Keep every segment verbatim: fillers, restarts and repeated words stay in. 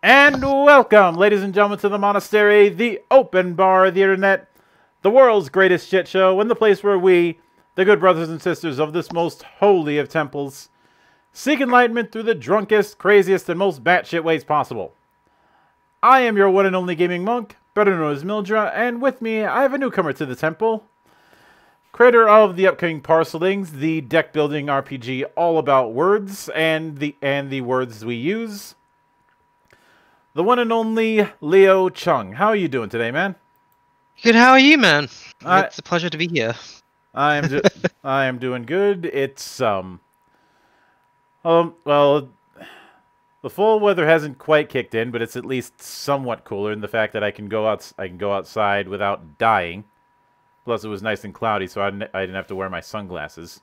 And welcome, ladies and gentlemen, to the Monastery, the open bar of the internet, the world's greatest shit show, and the place where we, the good brothers and sisters of this most holy of temples, seek enlightenment through the drunkest, craziest, and most batshit ways possible. I am your one and only gaming monk, better known as Mildra, and with me, I have a newcomer to the temple, creator of the upcoming Parselings, the deck-building R P G all about words and the and the words we use, the one and only Leo Cheung. How are you doing today, man? Good. How are you, man? I, it's a pleasure to be here. I am. Just, I am doing good. It's um. Um. Well, the fall weather hasn't quite kicked in, but it's at least somewhat cooler in the fact that I can go out. I can go outside without dying. Plus, it was nice and cloudy, so I didn't, I didn't have to wear my sunglasses.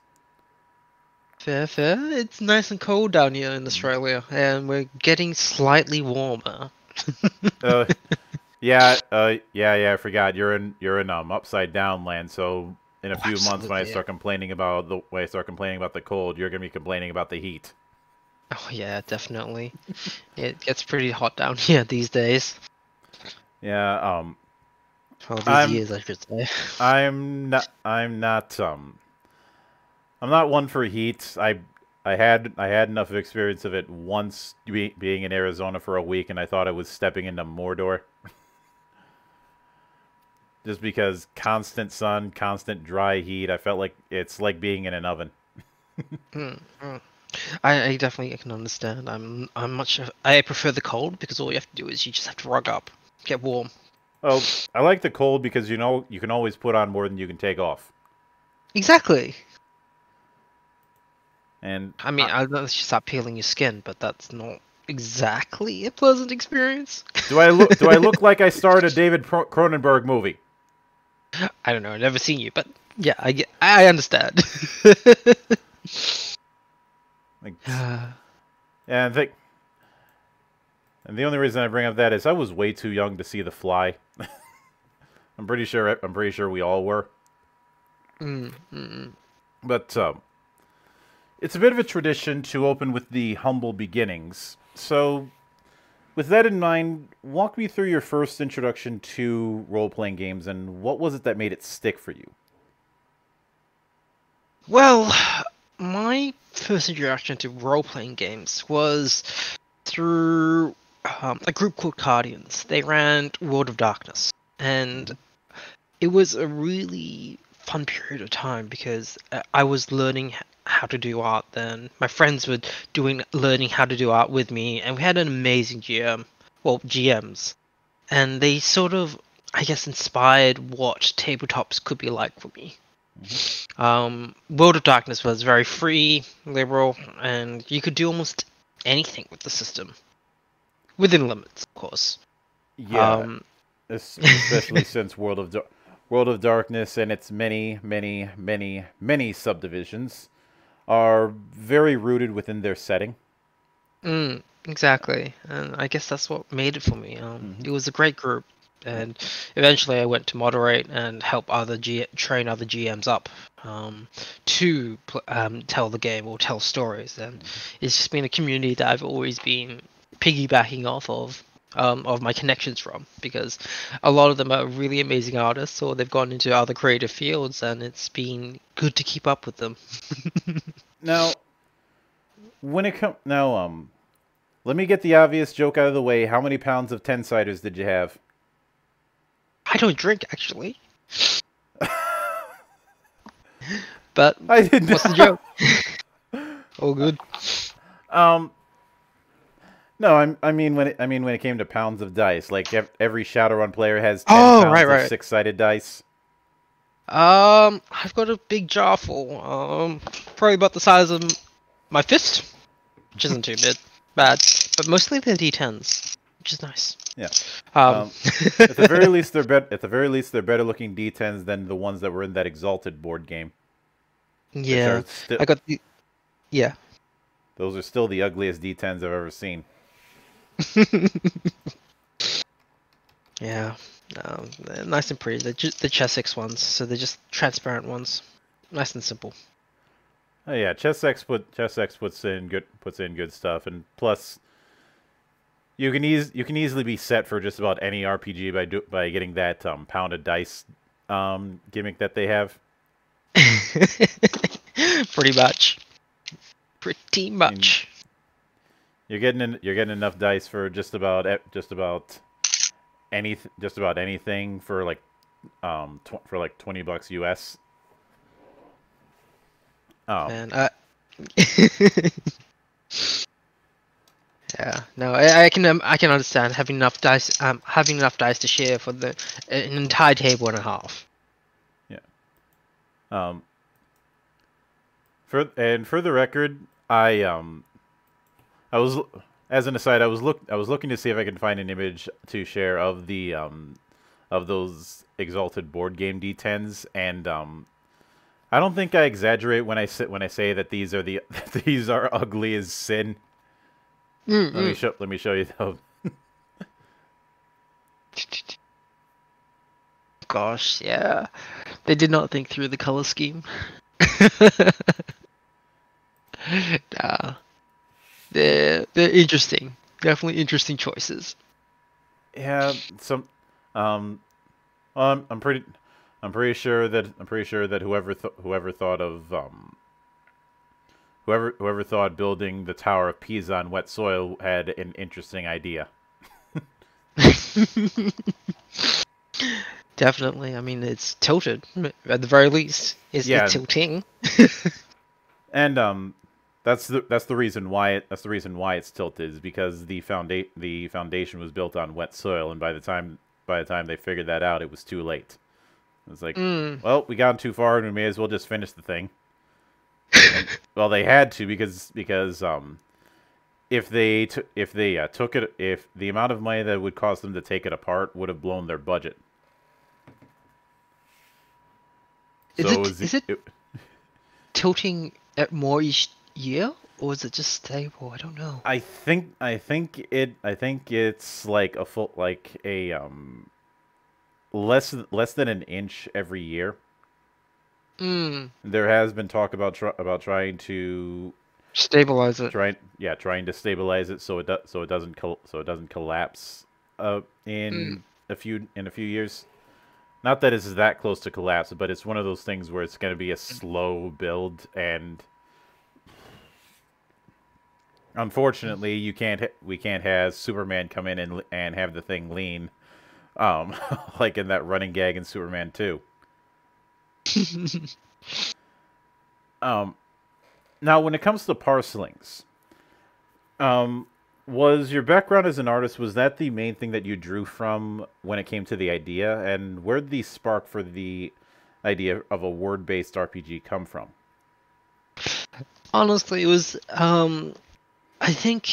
Fair, fair. It's nice and cold down here in Australia, and we're getting slightly warmer. uh, yeah, uh, yeah, yeah. I forgot you're in you're in um upside down land. So in a few Absolutely. months, when I start complaining about the when I start complaining about the cold, you're gonna be complaining about the heat. Oh yeah, definitely. It gets pretty hot down here these days. Yeah. Um. All these I'm, years, I should say. I'm not. I'm not. Um. I'm not one for heat. I I had I had enough experience of it once be, being in Arizona for a week, and I thought I was stepping into Mordor. Just because constant sun, constant dry heat, I felt like it's like being in an oven. mm, mm. I, I definitely can understand. I'm I'm much. I prefer the cold because all you have to do is you just have to rug up, get warm. Oh, I like the cold because you know you can always put on more than you can take off. Exactly. And I mean, I, I know it's just start peeling your skin, but that's not exactly a pleasant experience. Do I look? Do I look like I starred a David Cronenberg movie? I don't know. I've never seen you, but yeah, I I understand. Like, yeah, I think. And the only reason I bring up that is I was way too young to see The Fly. I'm pretty sure. I'm pretty sure we all were. Mm, mm. But um, it's a bit of a tradition to open with the humble beginnings. So, with that in mind, walk me through your first introduction to role-playing games, and what was it that made it stick for you? Well, my first introduction to role-playing games was through Um, a group called Guardians. They ran World of Darkness, and it was a really fun period of time because I was learning how to do art then. My friends were doing learning how to do art with me, and we had an amazing G M, well, G Ms, and they sort of, I guess, inspired what tabletops could be like for me. Mm-hmm. um, World of Darkness was very free, liberal, and you could do almost anything with the system. Within limits, of course. Yeah, um, especially since World of Dar World of Darkness and its many, many, many, many subdivisions are very rooted within their setting. Mm, exactly, and I guess that's what made it for me. Um, mm-hmm. It was a great group, and eventually I went to moderate and help other G train other G Ms up um, to um, tell the game or tell stories. And mm-hmm. it's just been a community that I've always been piggybacking off of um, of my connections from, because a lot of them are really amazing artists or they've gone into other creative fields, and it's been good to keep up with them. Now, when it comes now, um, let me get the obvious joke out of the way. How many pounds of ten-siders did you have? I don't drink, actually. But I didn't. What's the joke? All good. Um. No, I'm, I mean when it, I mean when it came to pounds of dice, like ev every Shadowrun player has ten oh, pounds right, of right. six-sided dice. Um, I've got a big jar full, um, probably about the size of my fist, which isn't too big, bad, but mostly they're D tens, which is nice. Yeah. Um, um, at the very least, they're better. At the very least, they're better-looking D tens than the ones that were in that Exalted board game. Yeah, I got the. Yeah. Those are still the ugliest D tens I've ever seen. Yeah, um, they're nice and pretty. They're just the ChessEx ones, so they're just transparent ones, nice and simple. Oh yeah, ChessEx put ChessEx puts in good puts in good stuff, and plus, You can eas you can easily be set for just about any R P G by do by getting that um, pound of dice um, gimmick that they have. Pretty much. Pretty much. And you're getting in, you're getting enough dice for just about just about any just about anything for like um tw for like twenty bucks U S. Oh. Man, I... yeah, no, I, I can um, I can understand having enough dice um having enough dice to share for the an entire table and a half. Yeah. Um. For and for the record, I um, I was as an aside, I was look I was looking to see if I could find an image to share of the um, of those Exalted board game D tens, and um. I don't think I exaggerate when I sit when I say that these are the these are ugly as sin. Mm-mm. Let me show let me show you though. Gosh, yeah, they did not think through the color scheme. Nah, they're they're interesting, definitely interesting choices. Yeah, some um, um I'm pretty. I'm pretty sure that I'm pretty sure that whoever th whoever thought of um, whoever whoever thought building the Tower of Pisa on wet soil had an interesting idea. Definitely, I mean it's tilted at the very least. It's, yeah. It's tilting. And um, that's the that's the reason why it that's the reason why it's tilted is because the founda the foundation was built on wet soil, and by the time by the time they figured that out, it was too late. It's like, mm. Well, we got too far, and we may as well just finish the thing. And, well, they had to because because um, if they t if they uh, took it, if the amount of money that would cost them to take it apart would have blown their budget. Is so it, is, the, is it, it tilting at more each year, or is it just stable? I don't know. I think I think it I think it's like a full like a um. Less less than an inch every year. Mm. There has been talk about tr about trying to stabilize it. Trying, yeah, trying to stabilize it so it do so it doesn't col so it doesn't collapse. Uh, in mm. a few in a few years, not that it's that close to collapse, but it's one of those things where it's going to be a slow build, and unfortunately, you can't we can't have Superman come in and and have the thing lean. Um, like in that running gag in Superman two. um, now, when it comes to Parselings, um, was your background as an artist, was that the main thing that you drew from when it came to the idea? And where'd the spark for the idea of a word-based R P G come from? Honestly, it was, um, I think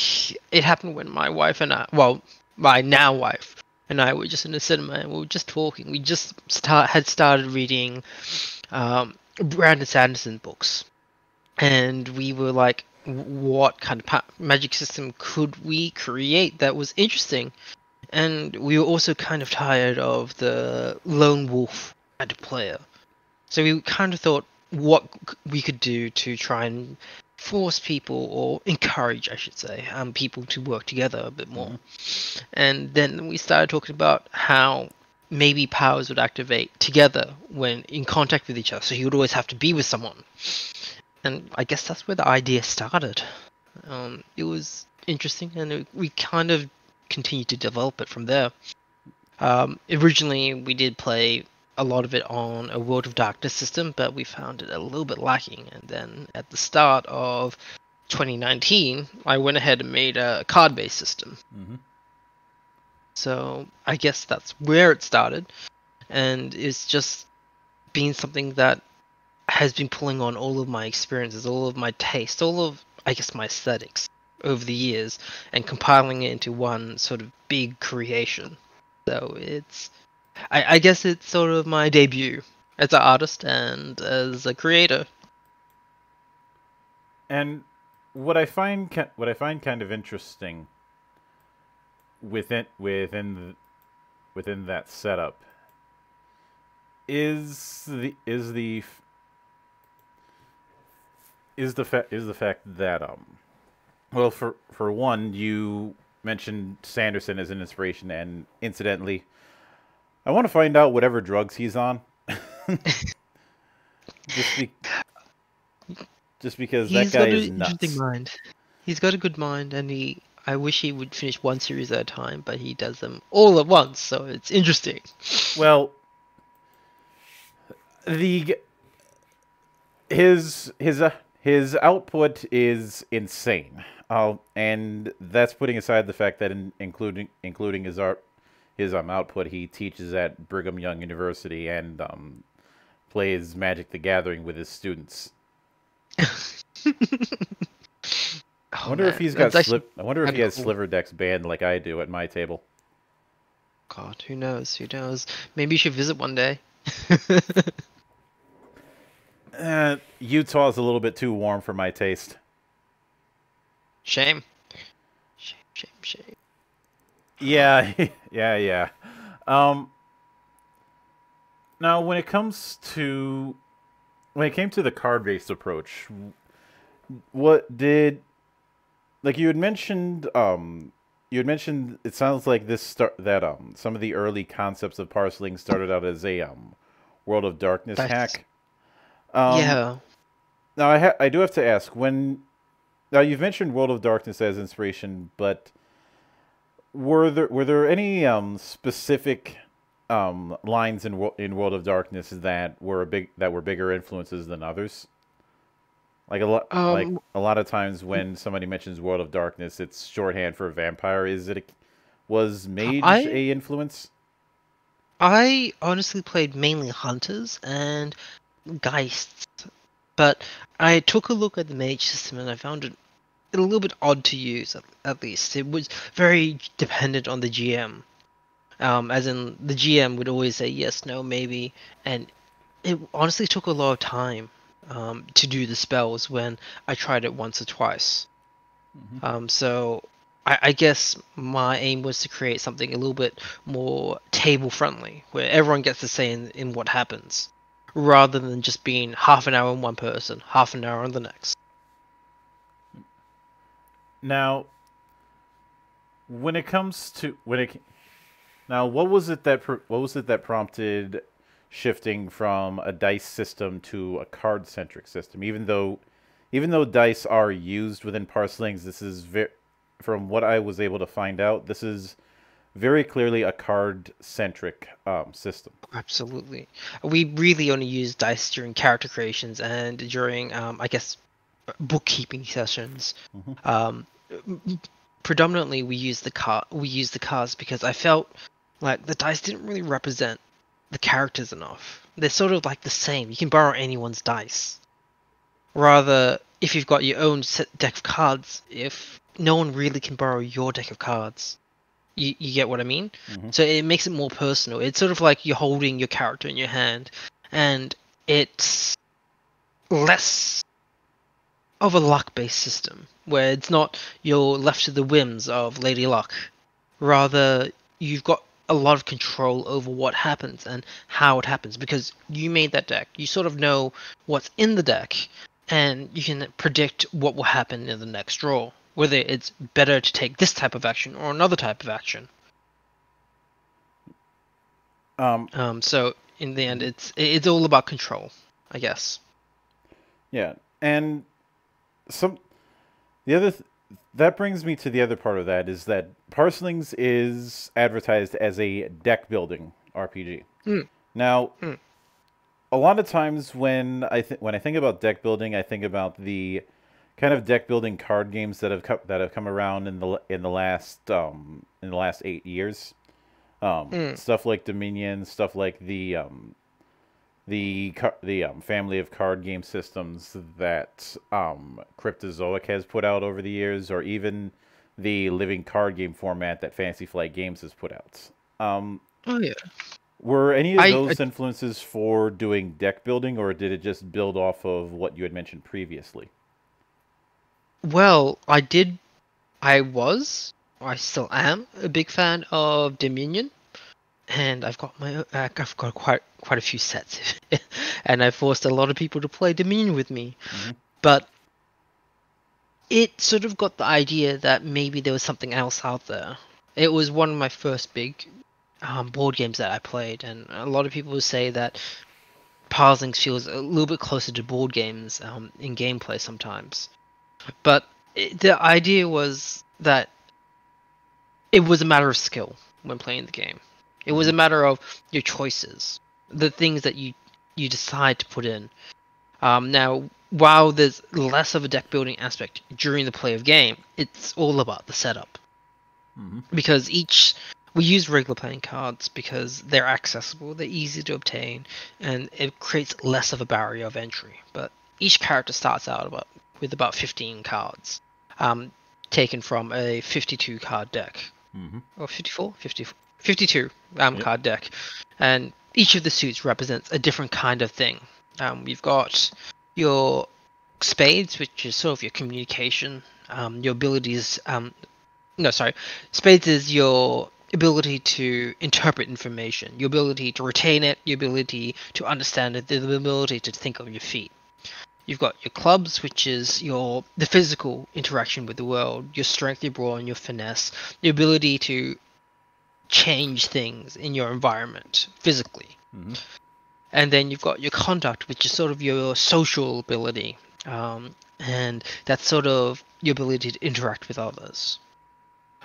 it happened when my wife and I, well, my now wife, and I were just in the cinema, and we were just talking. We just start, had started reading um, Brandon Sanderson books, and we were like, "What kind of magic system could we create that was interesting?" And we were also kind of tired of the lone wolf kind of player, so we kind of thought what we could do to try and force people, or encourage, I should say, um, people to work together a bit more. And then we started talking about how maybe powers would activate together when in contact with each other, so he would always have to be with someone. And I guess that's where the idea started. Um, it was interesting, and it, we kind of continued to develop it from there. Um, originally, we did play a lot of it on a World of Darkness system, but we found it a little bit lacking. And then at the start of twenty nineteen, I went ahead and made a card-based system. Mm-hmm. So I guess that's where it started. And it's just been something that has been pulling on all of my experiences, all of my taste, all of, I guess, my aesthetics over the years, and compiling it into one sort of big creation. So it's... I, I guess it's sort of my debut as an artist and as a creator. And what I find what I find kind of interesting within within within that setup is the is the is the fa is the fact that um well for for one you mentioned Sanderson as an inspiration, and incidentally, I want to find out whatever drugs he's on. just, be just because he's that guy got is an nuts. Interesting mind. He's got a good mind, and he. I wish he would finish one series at a time, but he does them all at once, so it's interesting. Well, the his his uh, his output is insane, uh, and that's putting aside the fact that in, including including his art his um output, he teaches at Brigham Young University and um plays Magic: The Gathering with his students. I wonder oh, if he's got sli I wonder if I'm he has cool. Sliver decks banned like I do at my table. God, who knows? Who knows? Maybe you should visit one day. uh, Utah's a little bit too warm for my taste. Shame. Shame, shame, shame. Yeah, yeah, yeah. Um, now, when it comes to... When it came to the card-based approach, what did... Like you had mentioned, um, you had mentioned. It sounds like this start that um, some of the early concepts of Parselings started out as a um, World of Darkness That's... hack. Um, yeah. Now I ha I do have to ask when. Now you've mentioned World of Darkness as inspiration, but were there were there any um, specific um, lines in in World of Darkness that were a big that were bigger influences than others? Like a lot, um, like a lot of times when somebody mentions World of Darkness, it's shorthand for vampire. Is it? A, was mage I, a influence? I honestly played mainly hunters and geists, but I took a look at the mage system and I found it a little bit odd to use. At, at least it was very dependent on the G M, um, as in the G M would always say yes, no, maybe, and it honestly took a lot of time. Um, to do the spells when I tried it once or twice. Mm-hmm. um, so I, I guess my aim was to create something a little bit more table friendly where everyone gets to say in, in what happens rather than just being half an hour on one person, half an hour on the next. Now when it comes to when it now what was it that what was it that prompted shifting from a dice system to a card-centric system, even though, even though dice are used within Parselings, this is very, from what I was able to find out, this is very clearly a card-centric um, system. Absolutely, we really only use dice during character creations and during, um, I guess, bookkeeping sessions. Mm-hmm. um, predominantly, we use the car, we use the cards because I felt like the dice didn't really represent the characters enough. They're sort of like the same. You can borrow anyone's dice. Rather, if you've got your own set deck of cards, if no one really can borrow your deck of cards. You, you get what I mean? Mm-hmm. So it makes it more personal. It's sort of like you're holding your character in your hand, and it's less of a luck-based system, where it's not you're left to the whims of Lady Luck. Rather, you've got a lot of control over what happens and how it happens because you made that deck. You sort of know what's in the deck and you can predict what will happen in the next draw, whether it's better to take this type of action or another type of action. Um, um, so in the end, it's it's all about control, I guess. Yeah, and some the other th that brings me to the other part of that is that Parselings is advertised as a deck-building R P G. Mm. Now, mm. a lot of times when I th when I think about deck building, I think about the kind of deck-building card games that have come that have come around in the in the last um, in the last eight years. Um, mm. Stuff like Dominion, stuff like the um, the the um, family of card game systems that um, Cryptozoic has put out over the years, or even the living card game format that Fantasy Flight Games has put out. Um, oh, yeah. Were any of I, those I, influences for doing deck building, or did it just build off of what you had mentioned previously? Well, I did... I was, I still am, a big fan of Dominion. And I've got my, uh, I've got quite quite a few sets, and I forced a lot of people to play Dominion with me. Mm-hmm. But it sort of got the idea that maybe there was something else out there. It was one of my first big um, board games that I played, and a lot of people say that Parselings feels a little bit closer to board games um, in gameplay sometimes. But it, the idea was that it was a matter of skill when playing the game. It was a matter of your choices, the things that you, you decide to put in. Um, now, while there's less of a deck building aspect during the play of game, it's all about the setup. Mm-hmm. Because each... we use regular playing cards because they're accessible, they're easy to obtain, and it creates less of a barrier of entry. But each character starts out about, with about fifteen cards, um, taken from a fifty-two card deck. Mm-hmm. Or fifty-four? fifty-four. fifty-two um, yep. card deck. And each of the suits represents a different kind of thing. Um, we've got your spades, which is sort of your communication, um, your abilities... Um, no, sorry. Spades is your... ability to interpret information, your ability to retain it, your ability to understand it, the ability to think on your feet. You've got your clubs, which is your the physical interaction with the world, your strength, your brawn, and your finesse, the ability to change things in your environment physically. Mm-hmm. And then you've got your conduct, which is sort of your social ability, um, and that's sort of your ability to interact with others.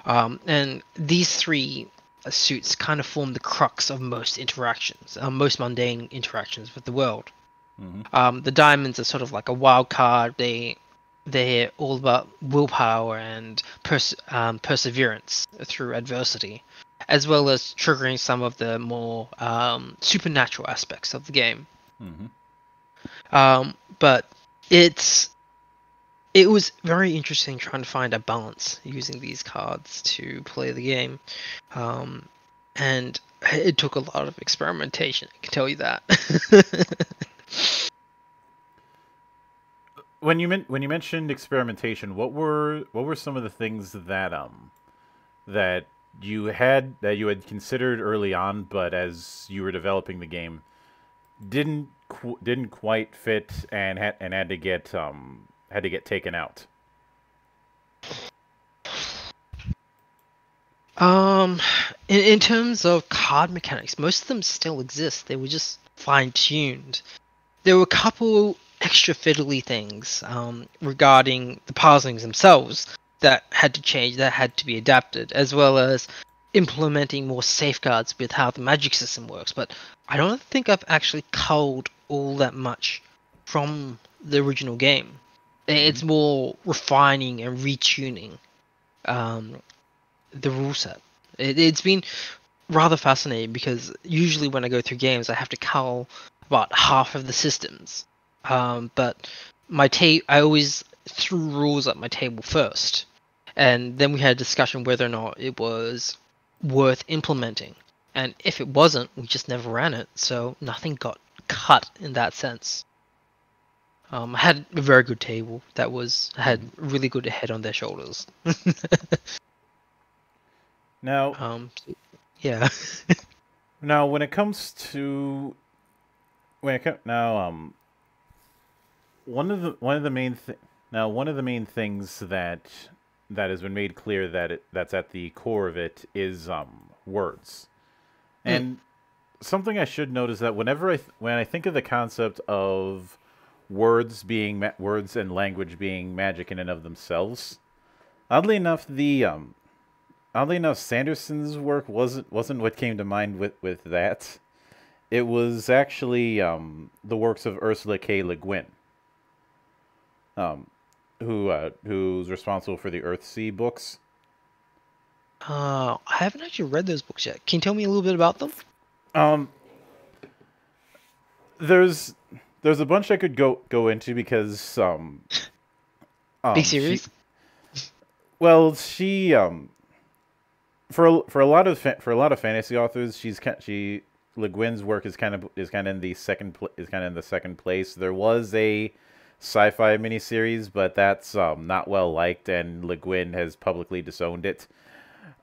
Um, and these three suits kind of form the crux of most interactions, uh, most mundane interactions with the world. Mm-hmm. Um, the diamonds are sort of like a wild card. They, they're all about willpower and pers um, perseverance through adversity, as well as triggering some of the more um, supernatural aspects of the game. Mm-hmm. Um, but it's... It was very interesting trying to find a balance using these cards to play the game. Um, and it took a lot of experimentation, I can tell you that. When you men when you mentioned experimentation, what were what were some of the things that um that you had that you had considered early on, but as you were developing the game didn't qu didn't quite fit and had and had to get um had to get taken out? Um, in, in terms of card mechanics, most of them still exist. They were just fine-tuned. There were a couple extra fiddly things um, regarding the Parselings themselves that had to change, that had to be adapted, as well as implementing more safeguards with how the magic system works. But I don't think I've actually culled all that much from the original game. It's more refining and retuning um, the rule set. It, it's been rather fascinating because usually when I go through games, I have to cull about half of the systems. Um, but my ta I always threw rules at my table first, and then we had a discussion whether or not it was worth implementing. And if it wasn't, we just never ran it, so nothing got cut in that sense. Um, I had a very good table that was had really good head on their shoulders. Now, um, yeah. Now, when it comes to when it comes now, um, one of the one of the main th now one of the main things that that has been made clear that it, that's at the core of it is um words, and mm. something I should note is that whenever I th when I think of the concept of words being ma words and language being magic in and of themselves, oddly enough, the um, oddly enough, Sanderson's work wasn't wasn't what came to mind with with that. It was actually um, the works of Ursula K. Le Guin, um, who uh, who's responsible for the Earthsea books. Uh, I haven't actually read those books yet. Can you tell me a little bit about them? Um, there's. There's a bunch I could go go into because um, um Be serious? She, well, she um for for a lot of for a lot of fantasy authors, she's she Le Guin's work is kind of is kind of in the second is kind of in the second place. There was a sci-fi miniseries, but that's um not well liked, and Le Guin has publicly disowned it.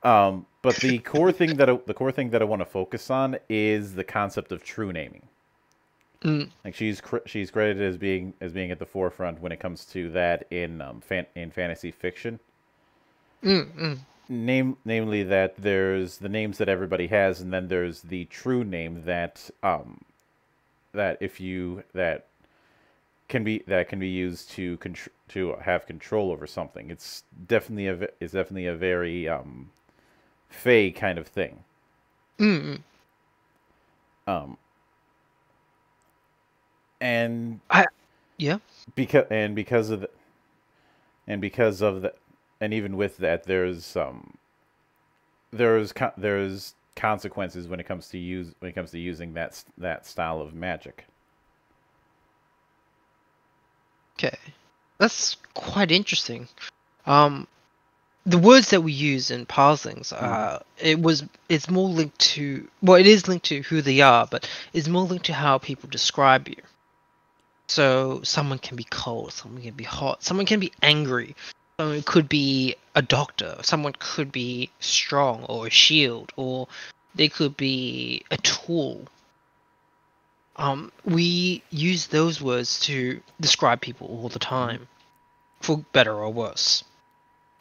Um, but the core thing that I, the core thing that I want to focus on is the concept of true naming. Mm. Like she's she's credited as being as being at the forefront when it comes to that in um fan, in fantasy fiction. Mm, mm. Name namely that there's the names that everybody has, and then there's the true name that um that if you that can be that can be used to contr to have control over something. It's definitely a it's definitely a very um fey kind of thing. Mm. Um. And I, yeah, because and because of the, and because of the, and even with that, there's um, there's con there's consequences when it comes to use when it comes to using that that style of magic. Okay, that's quite interesting. Um, the words that we use in Parselings are mm. it was it's more linked to well, it is linked to who they are, but it's more linked to how people describe you. So someone can be cold, someone can be hot, someone can be angry, someone could be a doctor, someone could be strong or a shield, or they could be a tool. Um, we use those words to describe people all the time, for better or worse.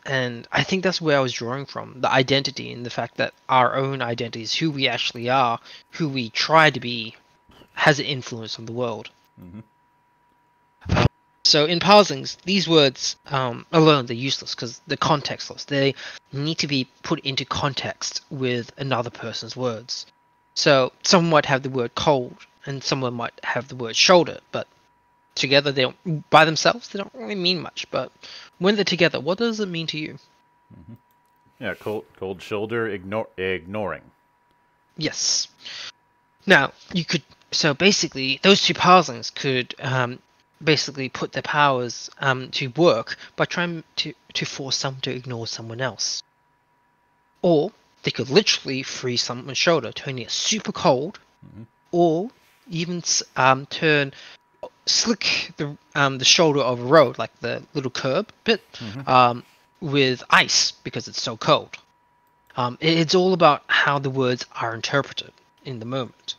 And I think that's where I was drawing from, the identity and the fact that our own identities, who we actually are, who we try to be, has an influence on the world. Mm-hmm. So in Parselings, these words um, alone, they're useless because they're contextless. They need to be put into context with another person's words. So someone might have the word cold and someone might have the word shoulder, but together, they don't, by themselves, they don't really mean much. But when they're together, what does it mean to you? Mm-hmm. Yeah, cold, cold shoulder, ignore, ignoring. Yes. Now, you could... So basically, those two Parselings could... Um, basically put their powers um, to work by trying to, to force someone to ignore someone else. Or they could literally freeze someone's shoulder, turning it super cold, mm-hmm. or even um, turn, slick the, um, the shoulder of a road, like the little curb bit, mm-hmm. um, with ice because it's so cold. Um, it, it's all about how the words are interpreted in the moment.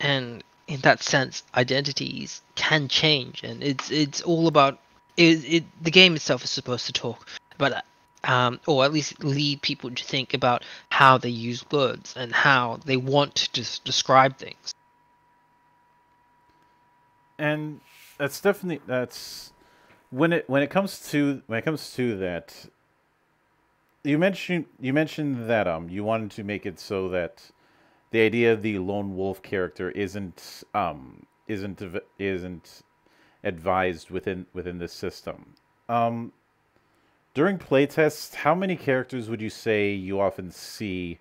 And in that sense, identities can change, and it's it's all about it, it. The game itself is supposed to talk about, um, or at least lead people to think about how they use words and how they want to describe things. And that's definitely that's when it when it comes to when it comes to that. You mentioned you mentioned that um you wanted to make it so that the idea of the lone wolf character isn't um isn't isn't advised within within this system. Um, during playtests, how many characters would you say you often see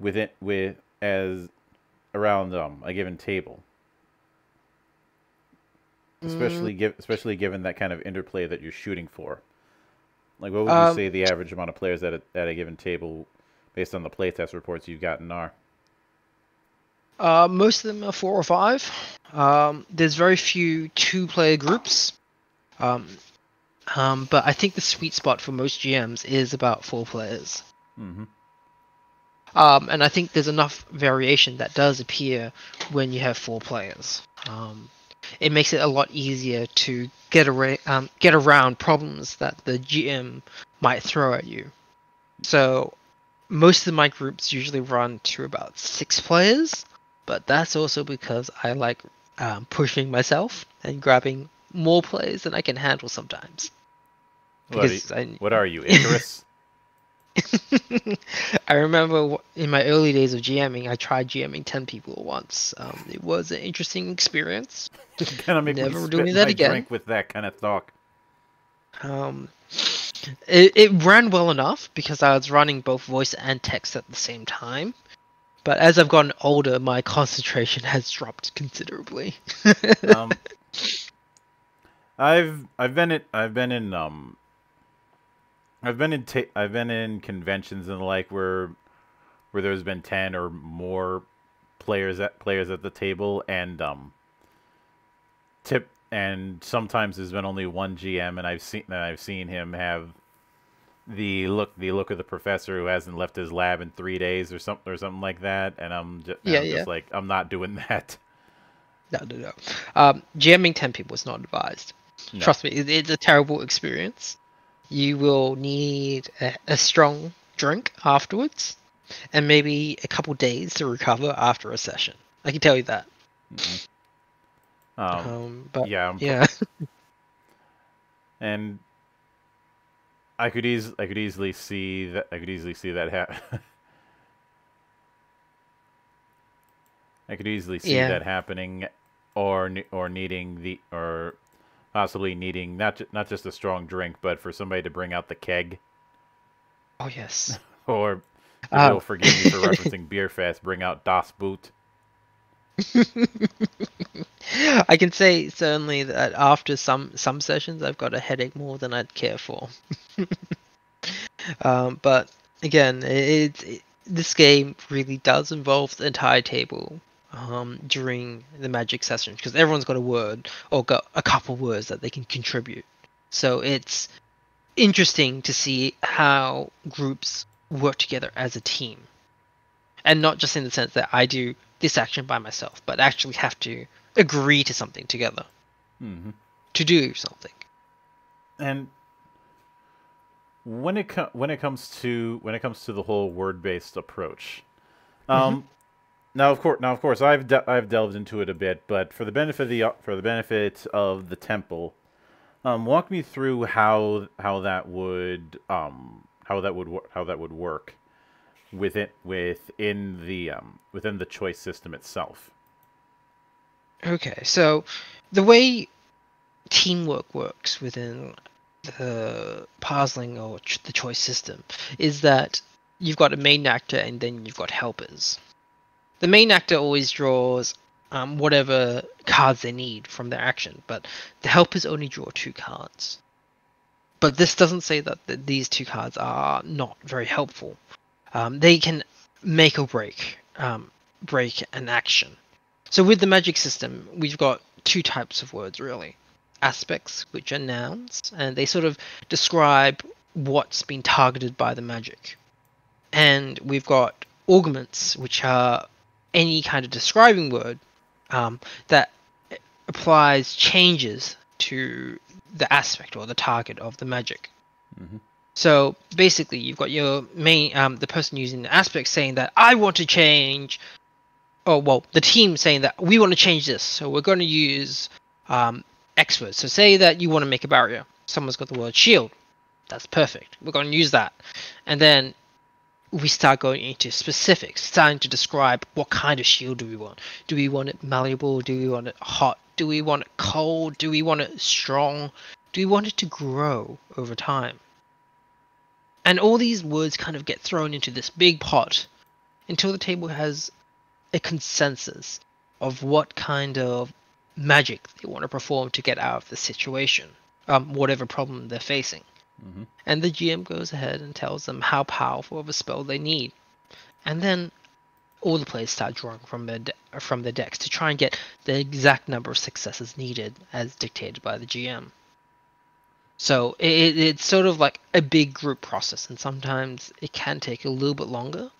within with as around um a given table? Especially mm. give especially given that kind of interplay that you're shooting for. Like, what would um, you say the average amount of players at a, at a given table, based on the playtest reports you've gotten, are? Uh, most of them are four or five. Um, there's very few two-player groups, um, um, but I think the sweet spot for most G Ms is about four players. Mm-hmm. Um, and I think there's enough variation that does appear when you have four players. Um, it makes it a lot easier to get ar- um, get around problems that the G M might throw at you. So most of my groups usually run to about six players. But that's also because I like um, pushing myself and grabbing more plays than I can handle sometimes. What are you, I, what are you, Icarus? I remember in my early days of GMing, I tried GMing ten people at once. Um, it was an interesting experience. Gonna make Never doing that again. Drink with that kind of talk. Um, it, it ran well enough because I was running both voice and text at the same time. But as I've gotten older, my concentration has dropped considerably. um, I've I've been at I've been in um I've been in ta I've been in conventions and the like where where there's been ten or more players at players at the table, and um tip and sometimes there's been only one G M, and I've seen and I've seen him have the look, the look of the professor who hasn't left his lab in three days, or something, or something like that, and I'm just, yeah, I'm yeah. just like, I'm not doing that. No, no, no. Um, GMing ten people is not advised. No. Trust me, it's a terrible experience. You will need a, a strong drink afterwards, and maybe a couple days to recover after a session. I can tell you that. Mm-hmm. um, um, but yeah, I'm yeah. And I could easily, I could easily see that. I could easily see that happen. I could easily see yeah. that happening, or or needing the or possibly needing not ju not just a strong drink, but for somebody to bring out the keg. Oh yes. Or um. You'll forgive me for referencing Beer Fest. Bring out Das Boot. I can say certainly that after some some sessions, I've got a headache more than I'd care for. um, but again, it, it this game really does involve the entire table. Um, during the Magic session, because everyone's got a word or got a couple words that they can contribute. So it's interesting to see how groups work together as a team, and not just in the sense that I do this action by myself, but actually have to agree to something together, mm-hmm. to do something. And when it com when it comes to when it comes to the whole word-based approach. Um, mm-hmm. Now of course, now of course, I've de I've delved into it a bit, but for the benefit of the for the benefit of the temple, um, walk me through how how that would um how that would how that would work within within the um within the choice system itself. Okay, so the way teamwork works within the parseling or ch the choice system is that you've got a main actor and then you've got helpers. The main actor always draws um, whatever cards they need from their action, but the helpers only draw two cards. But this doesn't say that th these two cards are not very helpful. Um, they can make or break, um, break an action. So with the Magic system, we've got two types of words, really. Aspects, which are nouns, and they sort of describe what's been targeted by the Magic. And we've got augments, which are any kind of describing word um, that applies changes to the aspect or the target of the Magic. Mm-hmm. So basically, you've got your main, um, the person using the aspect saying that I want to change, or well, the team saying that we want to change this, so we're going to use um, X words. So say that you want to make a barrier. Someone's got the word shield. That's perfect. We're going to use that, and then we start going into specifics, starting to describe what kind of shield do we want. Do we want it malleable? Do we want it hot? Do we want it cold? Do we want it strong? Do we want it to grow over time? And all these words kind of get thrown into this big pot until the table has a consensus of what kind of magic they want to perform to get out of the situation, um, whatever problem they're facing. Mm-hmm. And the G M goes ahead and tells them how powerful of a spell they need, and then all the players start drawing from their de from their decks to try and get the exact number of successes needed, as dictated by the G M. So it, it's sort of like a big group process, and sometimes it can take a little bit longer,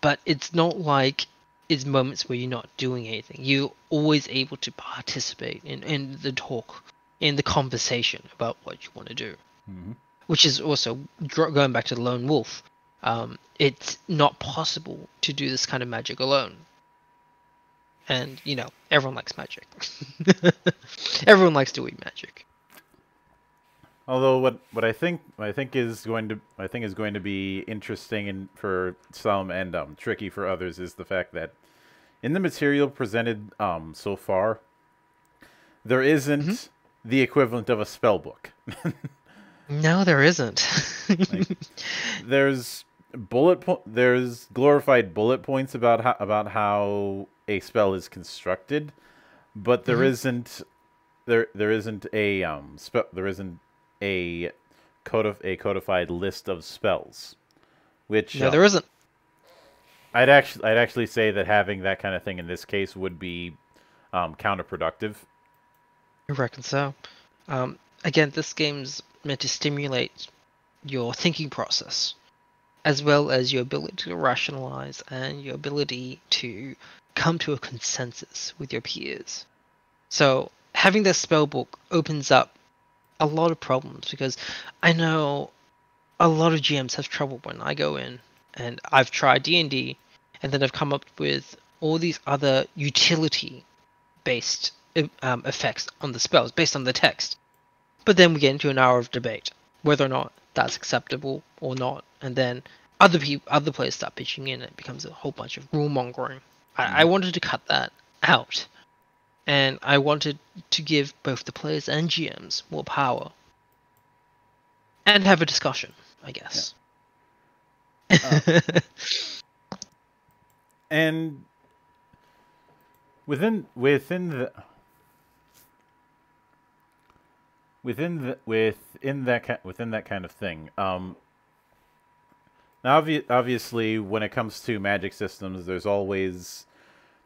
but it's not like it's moments where you're not doing anything. You're always able to participate in in the talk, in the conversation about what you want to do. Mm-hmm. Which is also, going back to the lone wolf, um, it's not possible to do this kind of magic alone. And, you know, everyone likes magic. Everyone likes doing magic. Although what what I think what I think is going to I think is going to be interesting and for some and um, tricky for others is the fact that in the material presented um, so far, there isn't mm-hmm. the equivalent of a spell book. No, there isn't. Like, there's bullet po there's glorified bullet points about how about how a spell is constructed, but there mm-hmm. isn't there there isn't a um spe there isn't a codif a codified list of spells, which no, um, there isn't. I'd actually I'd actually say that having that kind of thing in this case would be um, counterproductive. I reckon so. Um, again, this game's meant to stimulate your thinking process, as well as your ability to rationalize and your ability to come to a consensus with your peers. So having this spell book opens up a lot of problems, because I know a lot of G Ms have trouble when I go in and I've tried D and D and then I've come up with all these other utility based um, effects on the spells based on the text. But then we get into an hour of debate whether or not that's acceptable or not, and then other people, other players start pitching in, and it becomes a whole bunch of rule mongering. I, I wanted to cut that out, and I wanted to give both the players and G Ms more power, and have a discussion, I guess. Yeah. Uh, and within within the within the, within that within that kind of thing. Um, Now, obviously, when it comes to magic systems, there's always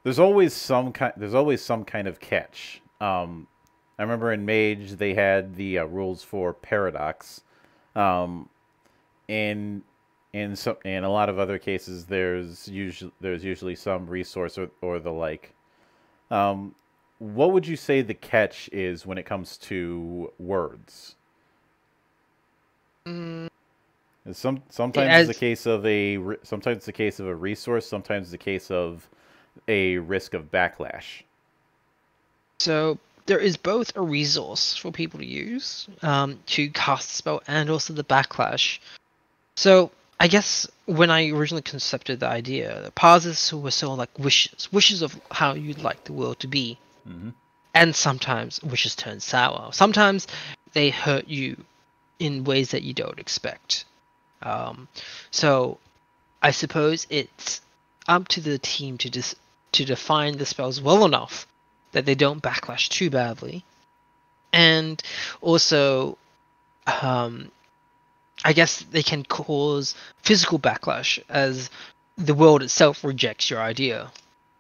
there's always some kind there's always some kind of catch. Um, I remember in Mage they had the uh, rules for paradox, um, and in some in a lot of other cases there's usually there's usually some resource or or the like. Um, what would you say the catch is when it comes to words? Mm. Some sometimes As, it's a case of a sometimes it's a case of a resource, sometimes it's a case of a risk of backlash. So there is both a resource for people to use um, to cast a spell, and also the backlash. So I guess when I originally concepted the idea, the parsers who were so like wishes, wishes of how you'd like the world to be, mm-hmm. and sometimes wishes turn sour. Sometimes they hurt you in ways that you don't expect. Um, so I suppose it's up to the team to dis to define the spells well enough that they don't backlash too badly, and also um, I guess they can cause physical backlash as the world itself rejects your idea,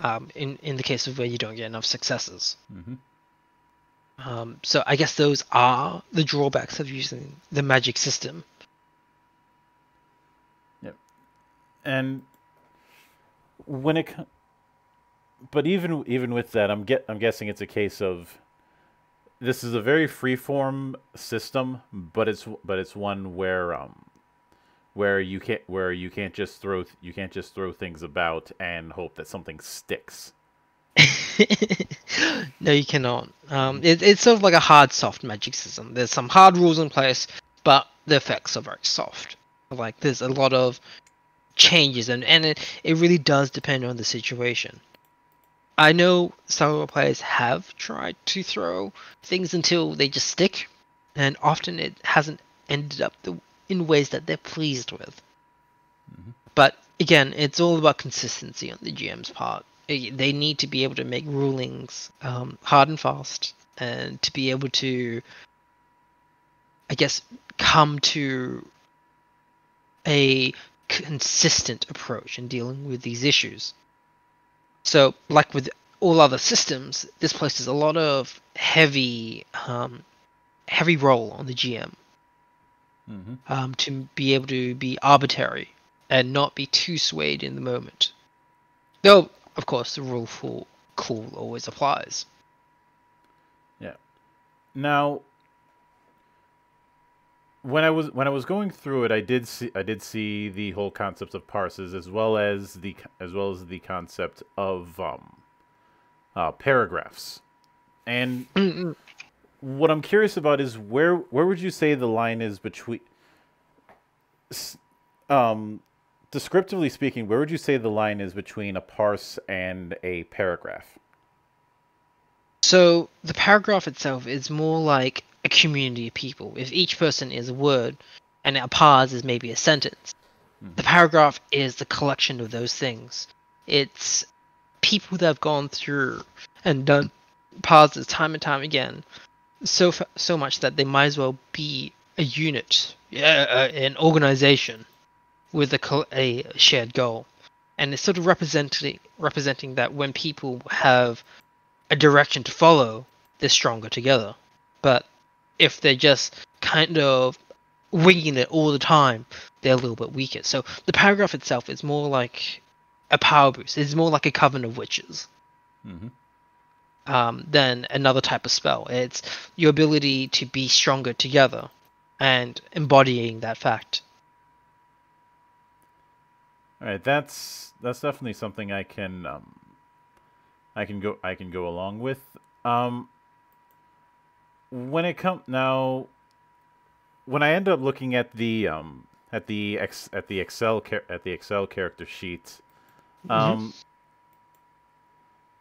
um, in, in the case of where you don't get enough successes. Mm-hmm. Um, so I guess those are the drawbacks of using the magic system. And when it, but even even with that, I'm get I'm guessing it's a case of this is a very freeform system, but it's but it's one where um where you can't where you can't just throw you can't just throw things about and hope that something sticks. No, you cannot. Um, it, it's sort of like a hard soft magic system. There's some hard rules in place, but the effects are very soft. Like there's a lot of changes, and and it, it really does depend on the situation. I know some of our players have tried to throw things until they just stick, and often it hasn't ended up the, in ways that they're pleased with. Mm-hmm. But again, it's all about consistency on the G M's part. They need to be able to make rulings um, hard and fast, and to be able to, I guess, come to a consistent approach in dealing with these issues. So like with all other systems, this places a lot of heavy um, heavy role on the G M, mm-hmm. um, to be able to be arbitrary and not be too swayed in the moment, though of course the rule for cool always applies. Yeah. Now When I was when I was going through it, I did see I did see the whole concept of parsers, as well as the as well as the concept of um, uh, paragraphs. And Mm-mm. what I'm curious about is where where would you say the line is between, um, descriptively speaking, where would you say the line is between a parse and a paragraph? So the paragraph itself is more like a community of people. If each person is a word and a parse is maybe a sentence, mm-hmm. the paragraph is the collection of those things. It's people that have gone through and done parses time and time again, so so much that they might as well be a unit, yeah, uh, an organization with a, a shared goal. And it's sort of representing representing that when people have a direction to follow, they're stronger together. But if they're just kind of winging it all the time, they're a little bit weaker. So the paragraph itself is more like a power boost. It's more like a coven of witches. Mm-hmm. um, than another type of spell. It's your ability to be stronger together and embodying that fact. All right, that's that's definitely something I can um, I can go I can go along with. Um, when it comes now, when I end up looking at the um, at the ex at the Excel at the Excel character sheet, um, mm-hmm.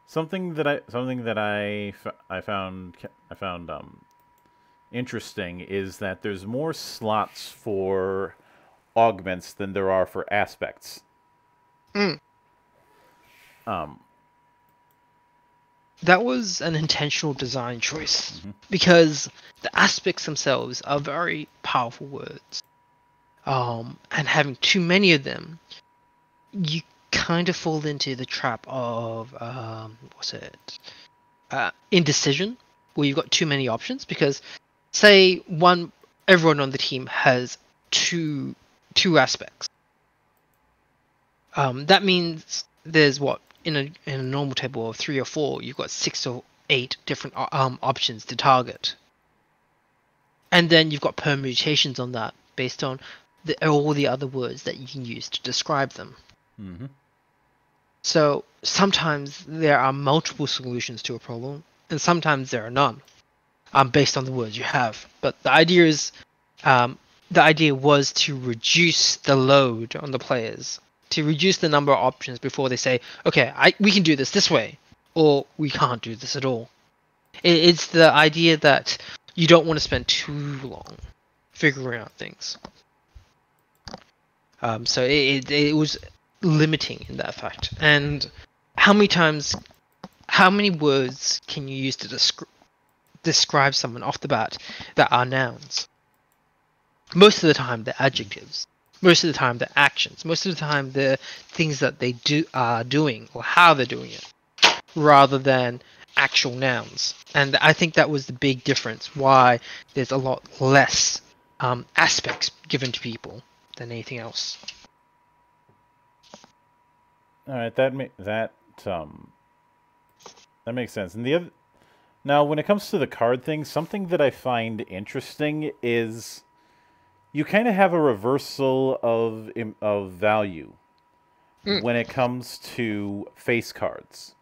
something that I something that I I found I found um, interesting is that there's more slots for augments than there are for aspects. Mm. Um, that was an intentional design choice, mm-hmm. because the aspects themselves are very powerful words, um, and having too many of them, you kind of fall into the trap of um, what's it, uh, indecision, where you've got too many options. Because say one, everyone on the team has two two aspects. Um, that means there's what, in a in a normal table of three or four, you've got six or eight different um, options to target, and then you've got permutations on that based on the, all the other words that you can use to describe them. Mm-hmm. So sometimes there are multiple solutions to a problem, and sometimes there are none, um, based on the words you have. But the idea is, um, the idea was to reduce the load on the players, to reduce the number of options before they say, okay, I, we can do this this way, or we can't do this at all. It, it's the idea that you don't want to spend too long figuring out things. Um, so it, it, it was limiting in that fact. And how many times, how many words can you use to descri describe someone off the bat that are nouns? Most of the time, they're adjectives. Most of the time, they're actions. Most of the time, they're things that they do are doing or how they're doing it, rather than actual nouns. And I think that was the big difference, why there's a lot less um, aspects given to people than anything else. All right, that ma that um that makes sense. And the other, now when it comes to the card thing, something that I find interesting is, you kind of have a reversal of of value mm. when it comes to face cards.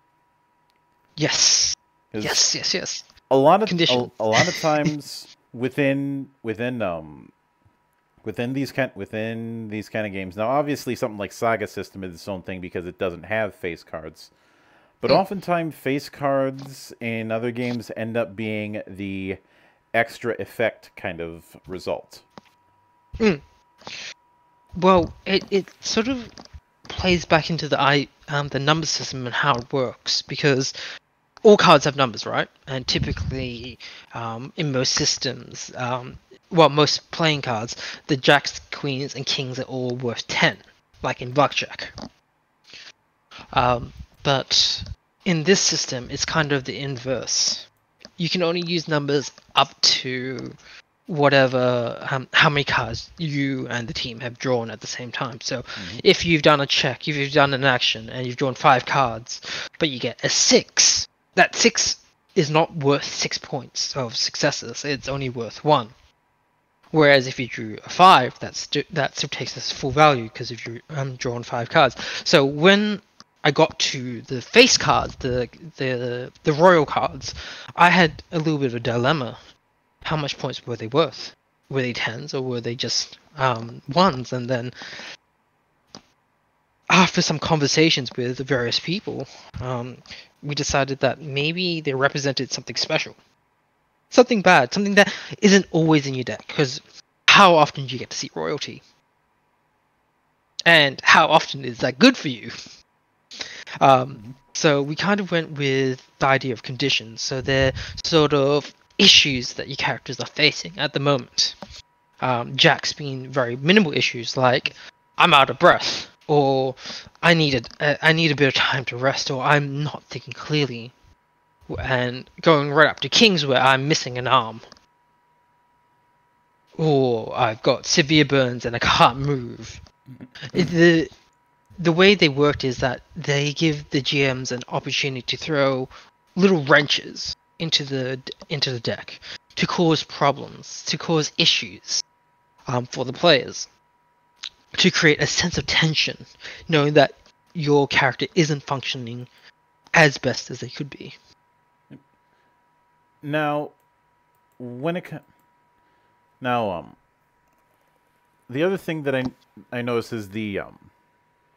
Yes. Yes. Yes. Yes. A lot of a, a lot of times within within um within these kind within these kind of games. Now, obviously, something like Saga System is its own thing because it doesn't have face cards. But mm. oftentimes, face cards in other games end up being the extra effect kind of result. Mm. Well, it, it sort of plays back into the I um, the number system and how it works, because all cards have numbers, right? And typically, um, in most systems, um, well, most playing cards, the jacks, queens, and kings are all worth ten, like in blackjack. Um, but in this system, it's kind of the inverse. You can only use numbers up to whatever, um, how many cards you and the team have drawn at the same time. So mm-hmm. if you've done a check, if you've done an action, and you've drawn five cards, but you get a six, that six is not worth six points of successes. It's only worth one. Whereas if you drew a five, that's that still takes us full value, because if you um, drawn five cards. So when I got to the face cards, the the the royal cards, I had a little bit of a dilemma. How much points were they worth? Were they tens, or were they just um, ones? And then after some conversations with various people, um, we decided that maybe they represented something special. Something bad, something that isn't always in your deck, because how often do you get to see royalty? And how often is that good for you? Um, so we kind of went with the idea of conditions, so they're sort of issues that your characters are facing at the moment. Um, Jack's been very minimal issues, like I'm out of breath, or I need a I need a bit of time to rest, or I'm not thinking clearly. And going right up to kings, where I'm missing an arm, or I've got severe burns and I can't move. the The way they worked is that they give the G Ms an opportunity to throw little wrenches into the into the deck to cause problems, to cause issues um, for the players, to create a sense of tension, knowing that your character isn't functioning as best as they could be. Now, when it now um, the other thing that I I notice is the um,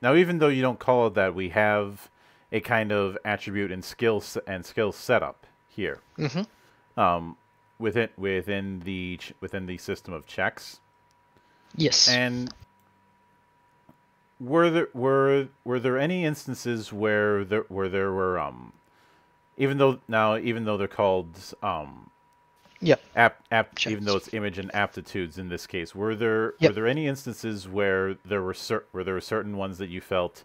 now even though you don't call it that, we have a kind of attribute and skill and skill setup here, mm-hmm. um, within within the within the system of checks. Yes, and were there were were there any instances where there where there were um, even though now even though they're called um, yep, ap, ap, even though it's image and aptitudes in this case, were there yep. were there any instances where there were cer where there were certain ones that you felt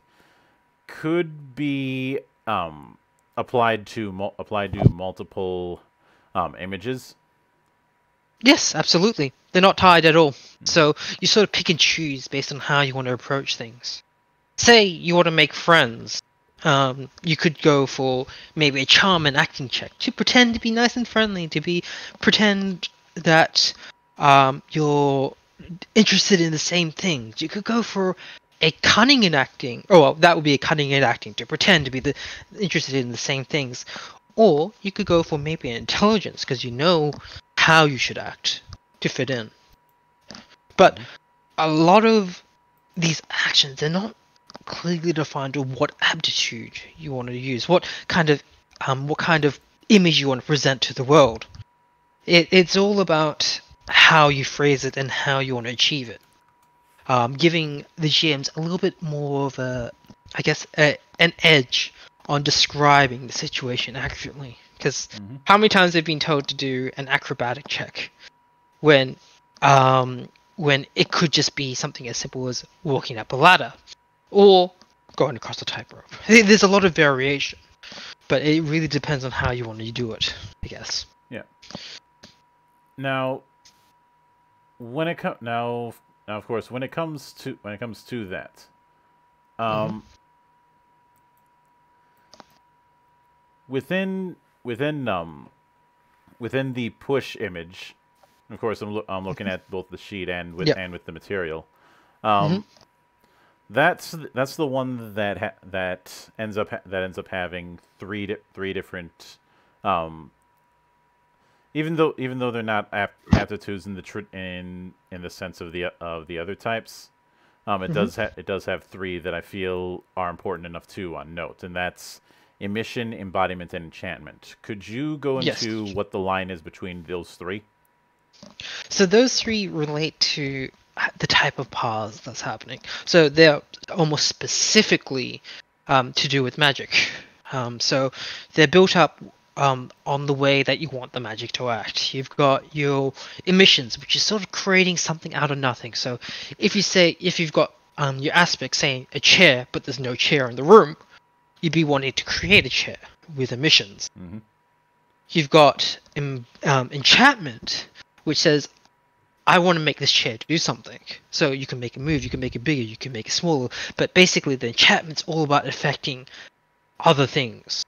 could be um, applied to mul applied to multiple um, images? Yes, absolutely. They're not tied at all. So you sort of pick and choose based on how you want to approach things. Say you want to make friends. Um, you could go for maybe a charm and acting check to pretend to be nice and friendly, to be pretend that um, you're interested in the same things. You could go for a cunning in acting, oh, well, that would be a cunning in acting, to pretend to be the, interested in the same things. Or you could go for maybe an intelligence, because you know how you should act to fit in. But a lot of these actions, they're not clearly defined to what aptitude you want to use, what kind of, um, what kind of image you want to present to the world. It, it's all about how you phrase it and how you want to achieve it. Um, giving the G Ms a little bit more of a, I guess, a, an edge on describing the situation accurately. Because mm-hmm. how many times they've been told to do an acrobatic check when, um, when it could just be something as simple as walking up a ladder or going across a tightrope. There's a lot of variation, but it really depends on how you want to do it, I guess. Yeah. Now, when it comes now. Now, of course, when it comes to when it comes to that, um, mm-hmm. within within um, within the push image, of course, I'm lo I'm looking at both the sheet and with yep. and with the material. Um, mm-hmm. That's that's the one that ha that ends up ha that ends up having three di three different. Um, Even though, even though they're not aptitudes in the tr in in the sense of the of the other types, um, it mm-hmm. does ha it does have three that I feel are important enough to uh, note, and that's emission, embodiment, and enchantment. Could you go into yes. what the line is between those three? So those three relate to the type of pause that's happening. So they're almost specifically um, to do with magic. Um, so they're built up. Um, on the way that you want the magic to act. You've got your emissions, which is sort of creating something out of nothing. So if you say, if you've got um, your aspect saying a chair, but there's no chair in the room, you'd be wanting to create a chair with emissions. Mm-hmm. You've got um, um, enchantment, which says, I want to make this chair do something. So you can make it move, you can make it bigger, you can make it smaller. But basically the enchantment's all about affecting other things.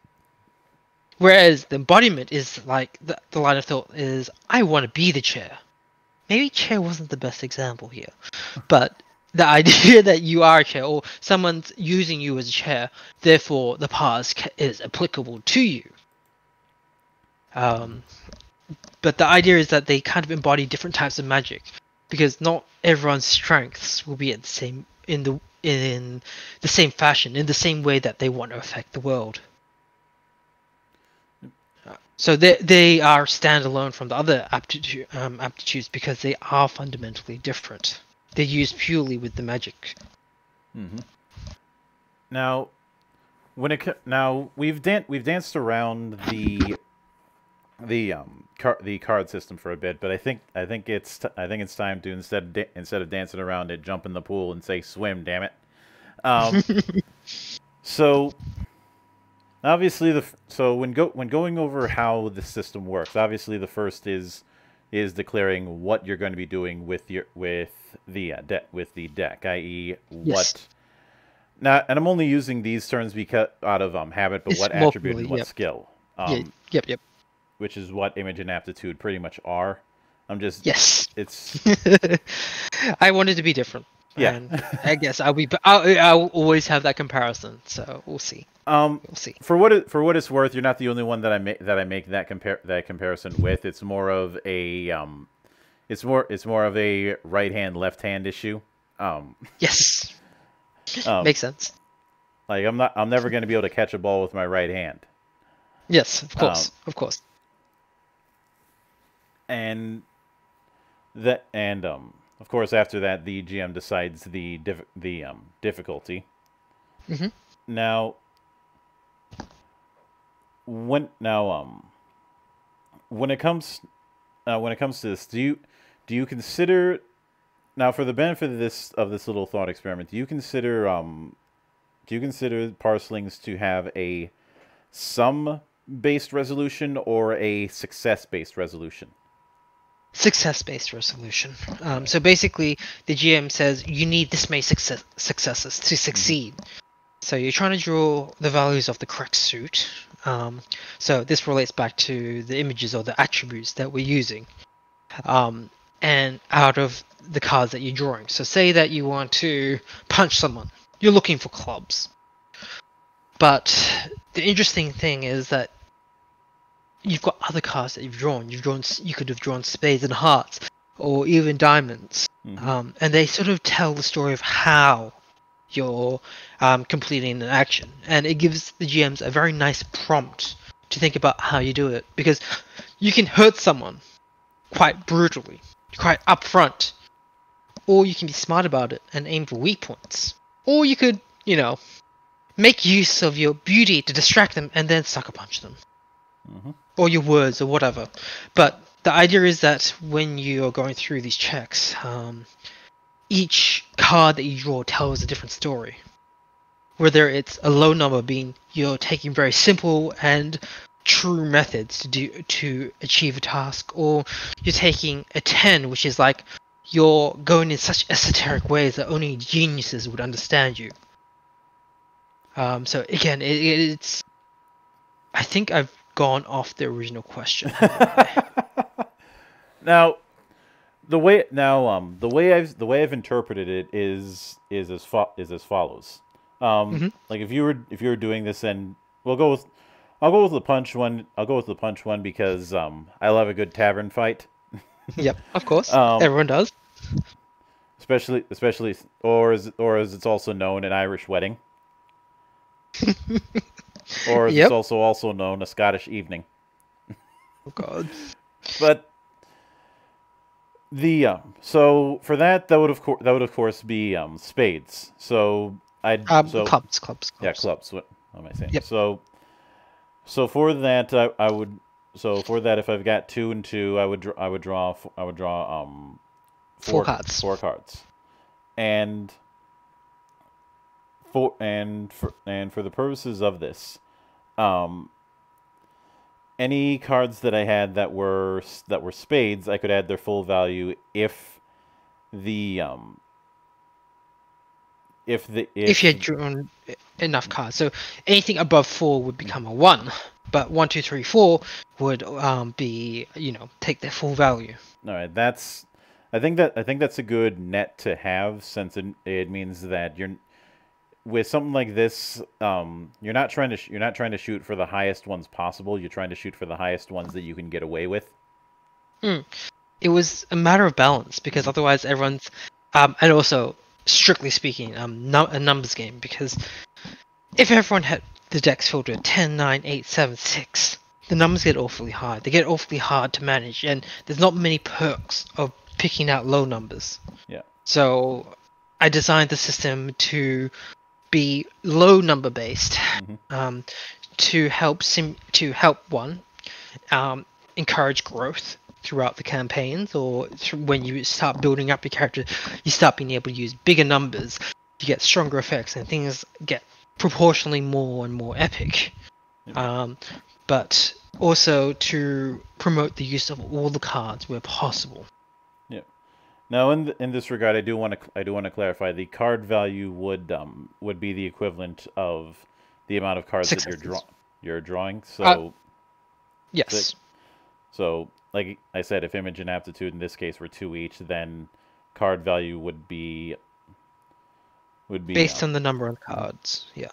Whereas the embodiment is like, the, the line of thought is, I want to be the chair. Maybe chair wasn't the best example here, but the idea that you are a chair or someone's using you as a chair, therefore the past is applicable to you. Um, but the idea is that they kind of embody different types of magic, because not everyone's strengths will be at the same, in the, in the same fashion, in the same way that they want to affect the world. So they they are standalone from the other aptitude, um, aptitudes because they are fundamentally different. They're used purely with the magic. Mm-hmm. Now, when it now we've dan we've danced around the the um car the card system for a bit, but I think I think it's t I think it's time to instead of da instead of dancing around it, jump in the pool and say swim, damn it. Um, so. Obviously, the so when go when going over how the system works, obviously the first is is declaring what you're going to be doing with your with the uh, de with the deck, that is what. Yes. Now, and I'm only using these terms because out of um habit, but it's what attribute and what yep. skill. Um, yeah, yep, yep. Which is what image and aptitude pretty much are. I'm just... Yes. It's... I wanted to be different. Yeah. And I guess I'll be... I'll, I'll always have that comparison, so we'll see. Um, we'll see. For what it, for what it's worth, you're not the only one that I make that I make that compare that comparison with. It's more of a um, it's more it's more of a right hand left hand issue. Um, yes. Um, Makes sense. Like I'm not I'm never going to be able to catch a ball with my right hand. Yes, of course, um, of course. And that and um, of course after that the G M decides the diff the um difficulty. Mm-hmm. Now. When now, um, when it comes, uh, when it comes to this, do you do you consider now for the benefit of this of this little thought experiment? Do you consider um, do you consider Parselings to have a sum based resolution or a success based resolution? Success based resolution. Um, so basically, the G M says you need this many success successes to succeed. Mm-hmm. So you're trying to draw the values of the correct suit. Um, so this relates back to the images or the attributes that we're using um, and out of the cards that you're drawing. So say that you want to punch someone. You're looking for clubs. But the interesting thing is that you've got other cards that you've drawn. You've drawn you could have drawn spades and hearts or even diamonds. Mm-hmm. um, and they sort of tell the story of how you're um, completing an action, and it gives the G Ms a very nice prompt to think about how you do it, because you can hurt someone quite brutally, quite upfront, or you can be smart about it and aim for weak points, or you could, you know, make use of your beauty to distract them and then sucker punch them, mm-hmm. or your words or whatever. But the idea is that when you're going through these checks, um, each card that you draw tells a different story. Whether it's a low number being you're taking very simple and true methods to do to achieve a task, or you're taking a ten, which is like you're going in such esoteric ways that only geniuses would understand you. Um, so again, it, it's. I think I've gone off the original question. Now. The way now, um, the way I've the way I've interpreted it is is as fo is as follows. Um, mm-hmm. Like if you were if you were doing this, and we'll go with, I'll go with the punch one. I'll go with the punch one because um, I love a good tavern fight. Yep, of course, um, everyone does. Especially, especially, or as or as it's also known, an Irish wedding, or as yep. it's also also known a Scottish evening. Oh God! But. The um, so for that that would of course that would of course be um spades. So I'd um, so, clubs, clubs, clubs. Yeah, clubs. What, what am I saying? Yep. So so for that I, I would so for that if I've got two and two I would I would draw I would draw um four, four cards four cards, and for and for and for the purposes of this, um. Any cards that I had that were that were spades, I could add their full value if the um if the if, if you had drawn enough cards. So anything above four would become a one, but one, two, three, four would um be you know take their full value. All right, that's I think that I think that's a good net to have, since it, it means that you're with something like this, um, you're not trying to sh you're not trying to shoot for the highest ones possible. You're trying to shoot for the highest ones that you can get away with. Mm. It was a matter of balance, because otherwise everyone's, um, and also strictly speaking, um, num a numbers game. Because if everyone had the decks filled with ten, nine, eight, seven, six, the numbers get awfully hard. They get awfully hard to manage, and there's not many perks of picking out low numbers. Yeah. So I designed the system to be low number based, mm-hmm. um, to help sim to help one um, encourage growth throughout the campaigns, or th when you start building up your character, you start being able to use bigger numbers to get stronger effects, and things get proportionally more and more epic. Mm-hmm. Um, but also to promote the use of all the cards where possible. Now, in th in this regard, I do want to I do want to clarify the card value would um would be the equivalent of the amount of cards successes. that you're drawing. You're drawing, so uh, Yes. Six. So, like I said, if Image and Aptitude in this case were two each, then card value would be would be based um, on the number of cards. Yeah.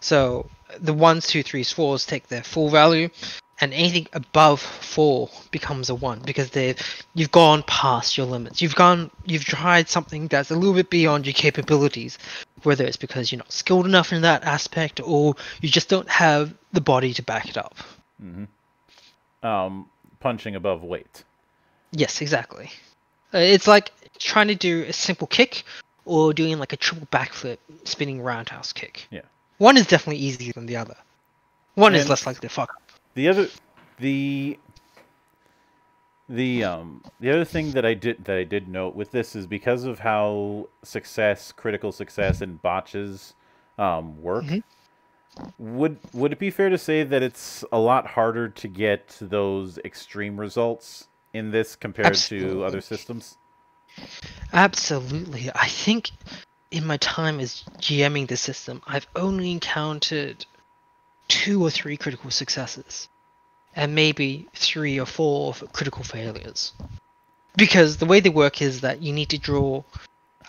So the ones, two, threes, fours take their full value, and anything above four becomes a one because they've you've gone past your limits. You've gone, you've tried something that's a little bit beyond your capabilities, whether it's because you're not skilled enough in that aspect or you just don't have the body to back it up. Mm-hmm. Um, punching above weight. Yes, exactly. It's like trying to do a simple kick or doing like a triple backflip, spinning roundhouse kick. Yeah. One is definitely easier than the other. One and is less likely to fuck up. The other, the, the um, the other thing that I did that I did note with this is because of how success, critical success, and botches um, work. Mm-hmm. Would would it be fair to say that it's a lot harder to get those extreme results in this compared Absolutely. to other systems? Absolutely, I think in my time as GMing the system, I've only encountered two or three critical successes and maybe three or four critical failures, because the way they work is that you need to draw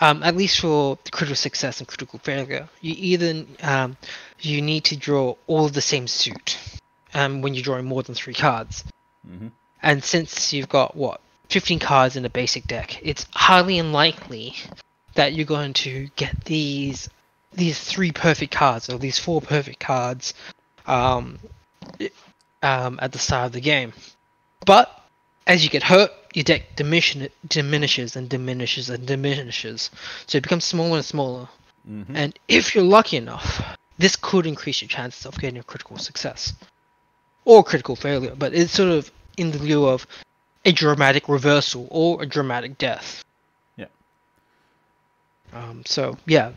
um, at least for critical success and critical failure, you either um, you need to draw all of the same suit um, when you're drawing more than three cards. Mm-hmm. And since you've got what, fifteen cards in a basic deck, it's highly unlikely that you're going to get these these three perfect cards or these four perfect cards Um, um, at the start of the game. But as you get hurt, your deck diminish- diminishes and diminishes and diminishes. So it becomes smaller and smaller. Mm-hmm. And if you're lucky enough, this could increase your chances of getting a critical success or critical failure, but it's sort of in the lieu of a dramatic reversal or a dramatic death. Yeah. Um, so, yeah.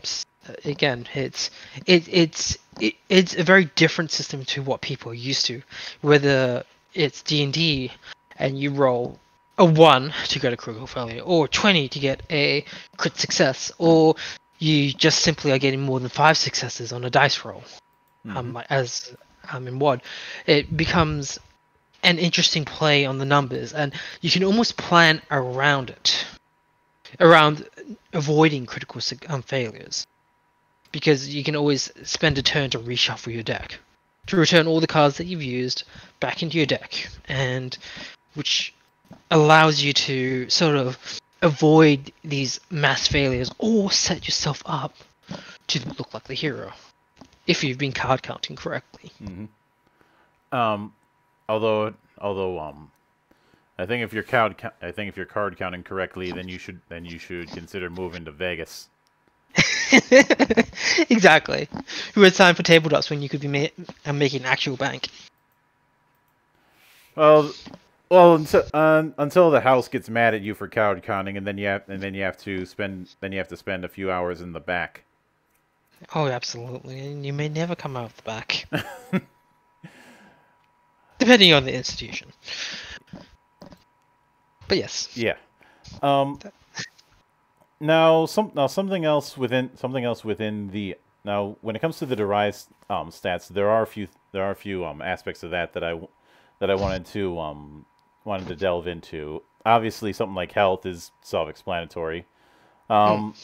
Again, it's it it's it, it's a very different system to what people are used to. Whether it's D and D and you roll a one to get a critical failure, or twenty to get a crit success, or you just simply are getting more than five successes on a dice roll. Mm-hmm. Um, as um in W O D, it becomes an interesting play on the numbers, and you can almost plan around it, around avoiding critical um, failures. Because you can always spend a turn to reshuffle your deck, to return all the cards that you've used back into your deck, and which allows you to sort of avoid these mass failures or set yourself up to look like the hero, if you've been card counting correctly. Mm-hmm. Um, although, although, um, I think if you're card, I think if you're card counting correctly, then you should then you should consider moving to Vegas. Exactly. Who had time for tabletops when you could be ma uh, making actual bank? Well, well, until, uh, until the house gets mad at you for card counting, and then you have, and then you have to spend, then you have to spend a few hours in the back. Oh, absolutely, and you may never come out of the back, depending on the institution. But yes. Yeah. Um. Now, some now something else within something else within the now when it comes to the derived um, stats, there are a few there are a few um, aspects of that that I that I wanted to um, wanted to delve into. Obviously, something like health is self-explanatory, um, mm.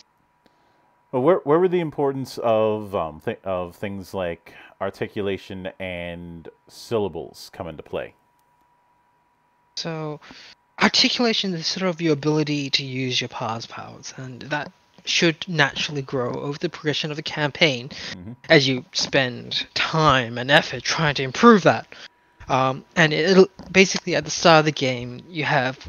but where where were the importance of um, th of things like articulation and syllables come into play? So. Articulation is sort of your ability to use your parse powers, and that should naturally grow over the progression of the campaign. Mm-hmm. As you spend time and effort trying to improve that. Um, and it'll basically at the start of the game, you have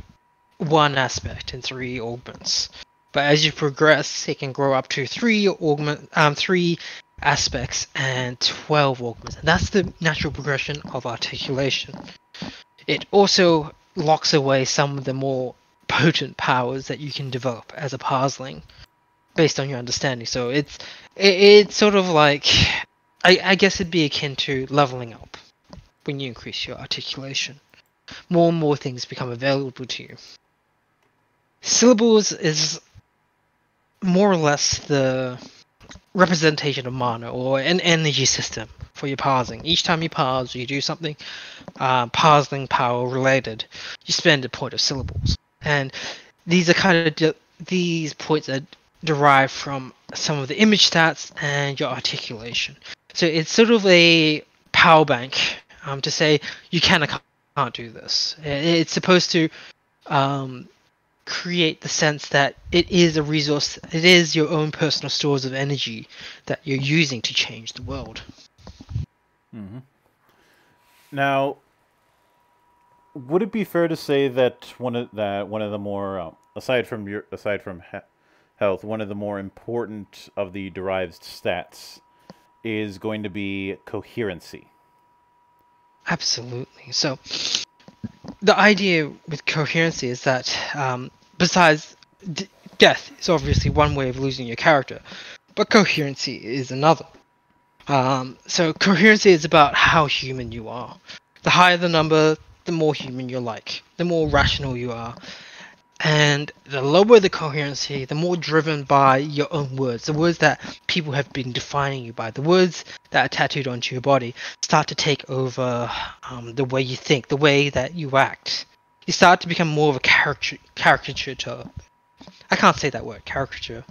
one aspect and three augments. But as you progress, it can grow up to three augment, um, three aspects and twelve augments. And that's the natural progression of articulation. It also locks away some of the more potent powers that you can develop as a parseling based on your understanding. So it's it, it's sort of like I, I guess it'd be akin to leveling up when you increase your articulation. More and more things become available to you. Syllables is more or less the representation of mana or an energy system for your parsing. Each time you parse, you do something uh, parsing power related. You spend a point of syllables, and these are kind of de these points are derived from some of the image stats and your articulation. So it's sort of a power bank um, to say you can or can't do this. It's supposed to um, create the sense that it is a resource, it is your own personal stores of energy that you're using to change the world. Mm-hmm. Now, would it be fair to say that one of that one of the more uh, aside from your aside from he health, one of the more important of the derived stats is going to be coherency? Absolutely. So the idea with coherency is that um, besides d death is obviously one way of losing your character, but coherency is another. Um, so coherency is about how human you are. The higher the number, the more human you're like, the more rational you are. And the lower the coherency, the more driven by your own words. The words that people have been defining you by, the words that are tattooed onto your body, start to take over um, the way you think, the way that you act. You start to become more of a caricature, caricature I can't say that word, caricature,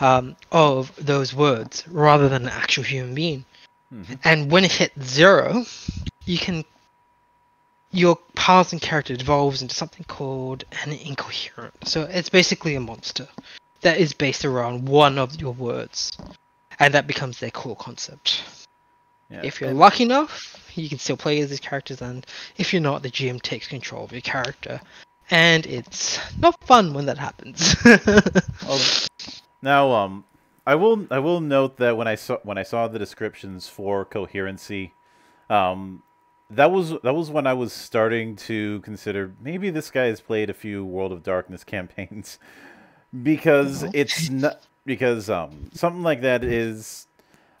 um, of those words, rather than an actual human being. Mm-hmm. And when it hits zero, you can... your parsing character evolves into something called an incoherent. So it's basically a monster that is based around one of your words, and that becomes their core concept. Yeah, if you're lucky enough, you can still play as these characters, and if you're not, the G M takes control of your character. And it's not fun when that happens. Now, um, I will I will note that when I saw when I saw the descriptions for coherency, um, that was that was when I was starting to consider maybe this guy has played a few World of Darkness campaigns, because oh. it's not because um something like that is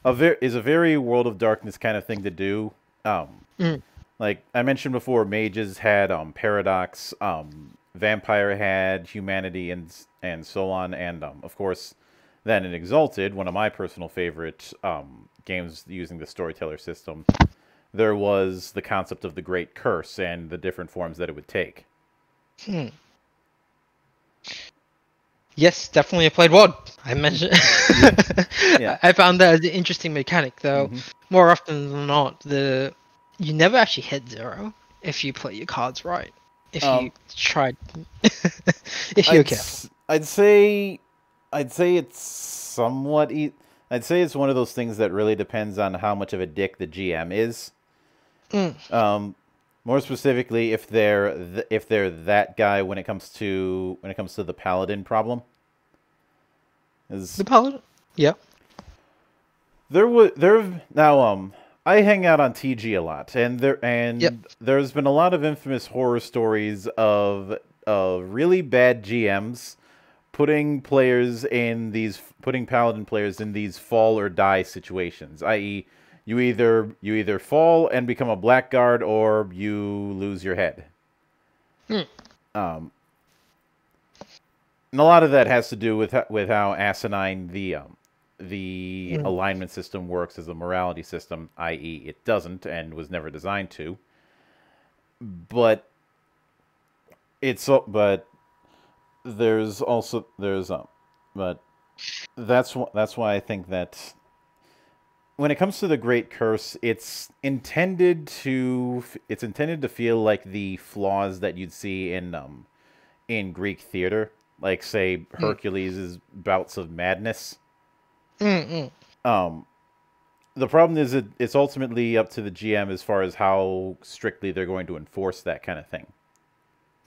a very is a very World of Darkness kind of thing to do. Um. Mm. Like I mentioned before, mages had um, Paradox, um, Vampire had Humanity, and and so on, and um, of course, then in Exalted, one of my personal favorite um, games using the storyteller system, there was the concept of the Great Curse and the different forms that it would take. Hmm. Yes, definitely a played word. I mentioned. Yeah. Yeah. I found that as an interesting mechanic, though. Mm-hmm. More often than not, the you never actually hit zero if you play your cards right. If um, you tried, if you're I'd careful, I'd say, I'd say it's somewhat. E I'd say it's one of those things that really depends on how much of a dick the G M is. Mm. Um, more specifically, if they're th if they're that guy when it comes to when it comes to the paladin problem. Is the paladin? Yeah. There would there now um. I hang out on T G a lot, and there and yep. there's been a lot of infamous horror stories of of really bad G Ms putting players in these putting paladin players in these fall or die situations. that is, you either you either fall and become a blackguard, or you lose your head. Hmm. Um, and a lot of that has to do with with how asinine the um. the mm. alignment system works as a morality system, that is it doesn't and was never designed to. But it's but there's also there's um but that's that's why I think that when it comes to the Great Curse, it's intended to it's intended to feel like the flaws that you'd see in um in Greek theater, like say Hercules's mm. bouts of madness. Mm-mm. Um, the problem is it, it's ultimately up to the G M as far as how strictly they're going to enforce that kind of thing.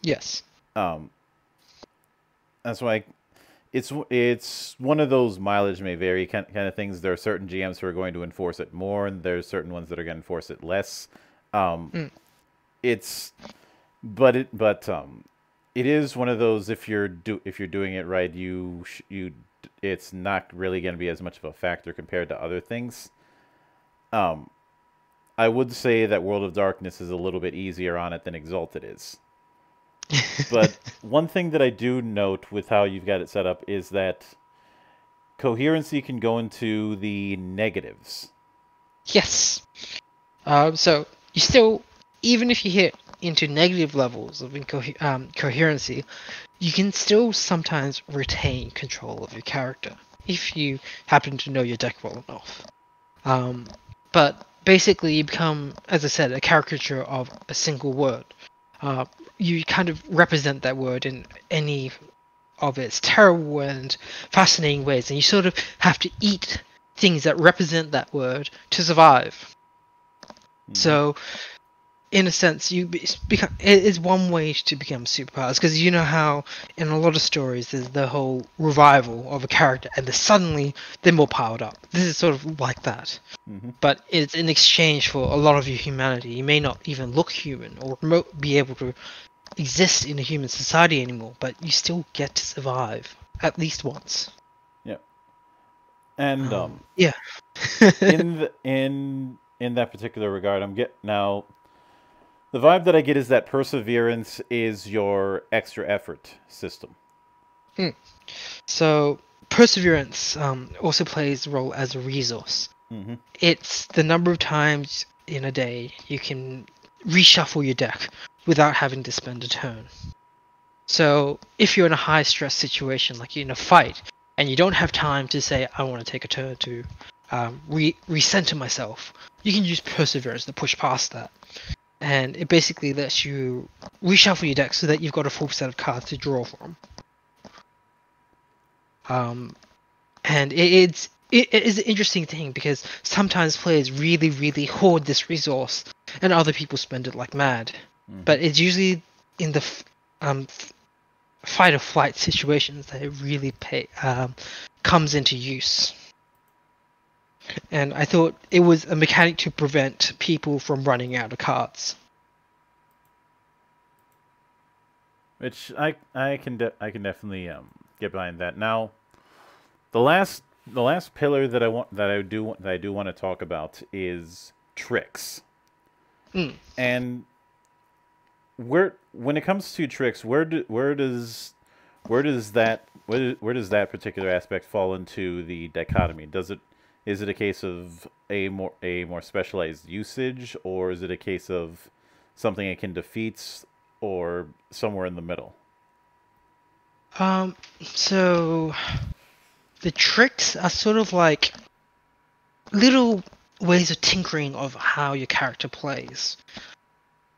Yes. Um, that's why it's it's one of those mileage may vary kind kind of things. There are certain G Ms who are going to enforce it more, and there's certain ones that are going to enforce it less. Um, mm. It's but it but um, it is one of those. If you're do if you're doing it right, you sh you. it's not really going to be as much of a factor compared to other things. Um, I would say that World of Darkness is a little bit easier on it than Exalted is. But one thing that I do note with how you've got it set up is that coherency can go into the negatives. Yes. Um, so you still, even if you hit into negative levels of incoher um, coherency, you can still sometimes retain control of your character if you happen to know your deck well enough. Um, but basically, you become, as I said, a caricature of a single word. Uh, you kind of represent that word in any of its terrible and fascinating ways, and you sort of have to eat things that represent that word to survive. Mm. So, in a sense, you become, it is one way to become superpowers, because you know how in a lot of stories there's the whole revival of a character and suddenly they're more powered up. This is sort of like that. Mm-hmm. But it's in exchange for a lot of your humanity. You may not even look human or be able to exist in a human society anymore, but you still get to survive at least once. Yeah. And, um... um yeah. in, the, in, in that particular regard, I'm getting now... The vibe that I get is that perseverance is your extra effort system. Mm. So perseverance um, also plays a role as a resource. Mm-hmm. It's the number of times in a day you can reshuffle your deck without having to spend a turn. So if you're in a high-stress situation, like you're in a fight, and you don't have time to say, I want to take a turn to um, re recenter myself, you can use perseverance to push past that. And it basically lets you reshuffle your deck so that you've got a full set of cards to draw from. Um, and it, it's it, it is an interesting thing because sometimes players really, really hoard this resource, and other people spend it like mad. Mm. But it's usually in the f um, f fight or flight situations that it really pay, um, comes into use. And I thought it was a mechanic to prevent people from running out of cards. Which I I can de I can definitely um, get behind that. Now, the last the last pillar that I want that I do that I do want to talk about is tricks. Mm. And where when it comes to tricks, where do, where does where does that where, where does that particular aspect fall into the dichotomy? Does it Is it a case of a more a more specialized usage, or is it a case of something akin to feats, or somewhere in the middle? Um, so the tricks are sort of like little ways of tinkering of how your character plays.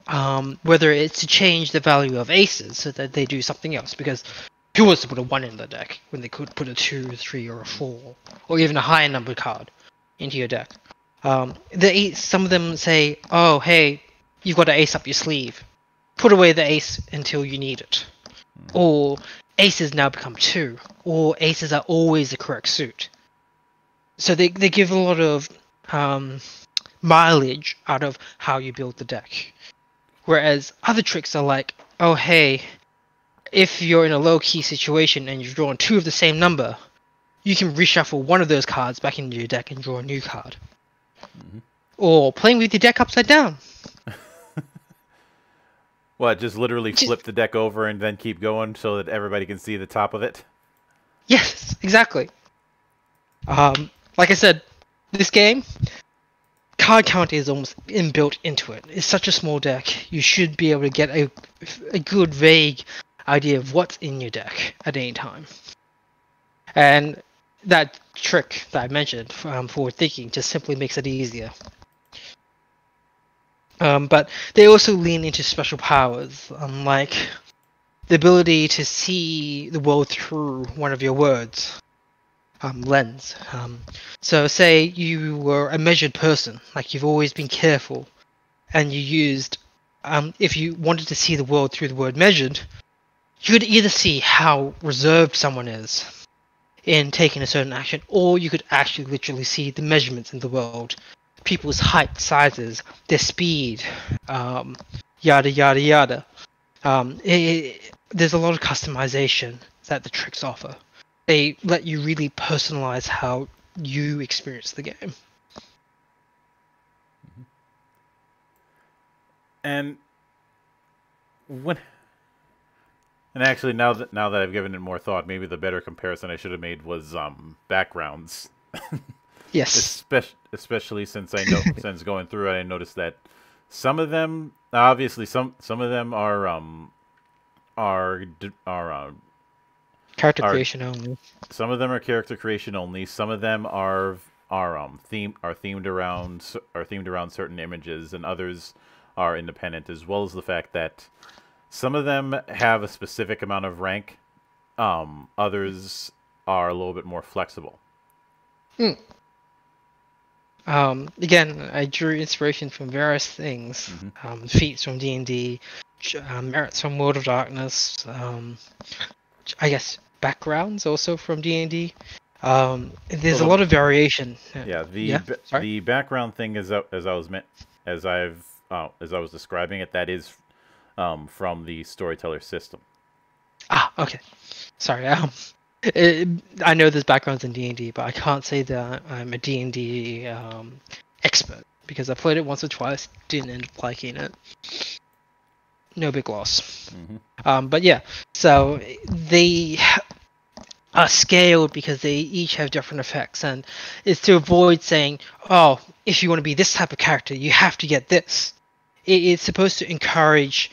Um, whether it's to change the value of aces so that they do something else, because who wants to put a one in the deck when they could put a two, three, or a four, or even a higher number card into your deck? Um, they, some of them say, "Oh, hey, you've got an ace up your sleeve. Put away the ace until you need it." Mm. Or aces now become two. Or aces are always the correct suit. So they they give a lot of um, mileage out of how you build the deck. Whereas other tricks are like, "Oh, hey, if you're in a low-key situation and you've drawn two of the same number, you can reshuffle one of those cards back into your deck and draw a new card." Mm-hmm. Or playing with your deck upside down. What, just literally just... flip the deck over and then keep going so that everybody can see the top of it? Yes, exactly. Um, like I said, this game, card count is almost inbuilt into it. It's such a small deck, you should be able to get a, a good vague idea of what's in your deck at any time. And that trick that I mentioned, um, forward thinking, just simply makes it easier. Um, but they also lean into special powers, um, like the ability to see the world through one of your words, um, lens. Um, so say you were a measured person, like you've always been careful, and you used, um, if you wanted to see the world through the word measured, you could either see how reserved someone is in taking a certain action, or you could actually literally see the measurements in the world. People's height, sizes, their speed, um, yada, yada, yada. Um, it, it, there's a lot of customization that the tricks offer. They let you really personalize how you experience the game. And when... And actually, now that now that I've given it more thought, maybe the better comparison I should have made was um, backgrounds. Yes. Especially, especially since I know since going through it, I noticed that some of them, obviously, some some of them are um are are uh, character are, creation only. Some of them are character creation only. Some of them are are um theme are themed around are themed around certain images, and others are independent. As well as the fact that some of them have a specific amount of rank. Um, others are a little bit more flexible. Mm. Um, again, I drew inspiration from various things. Mm-hmm. um, feats from D and D, uh, merits from World of Darkness, um, I guess backgrounds also from D and D. Um, there's well, a lot of variation. Yeah, the yeah? the background thing is uh, as I was meant as I've uh, as I was describing it. That is. Um, from the storyteller system. Ah, okay. Sorry. Um, it, I know there's backgrounds in D and D, but I can't say that I'm a D and D um, expert because I played it once or twice, didn't end up liking it. No big loss. Mm-hmm. Um, but yeah, so they are scaled because they each have different effects, and it's to avoid saying, oh, if you want to be this type of character, you have to get this. It's supposed to encourage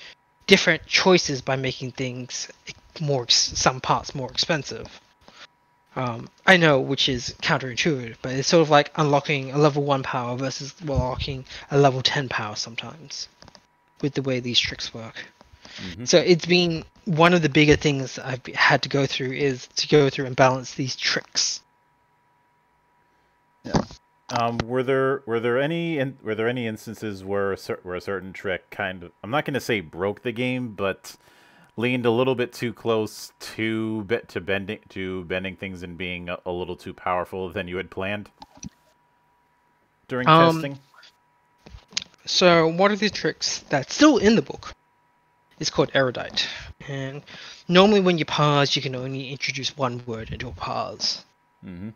different choices by making things more, some parts more expensive. Um, I know, which is counterintuitive, but it's sort of like unlocking a level one power versus unlocking a level ten power sometimes, with the way these tricks work. Mm-hmm. So it's been one of the bigger things I've had to go through is to go through and balance these tricks. Yeah. Um, were there were there any were there any instances where a, where a certain trick kind of, I'm not going to say broke the game, but leaned a little bit too close to to bending to bending things and being a, a little too powerful than you had planned during um, testing? So one of the tricks that's still in the book is called erudite, and normally when you parse, you can only introduce one word into a parse. Mm-hmm.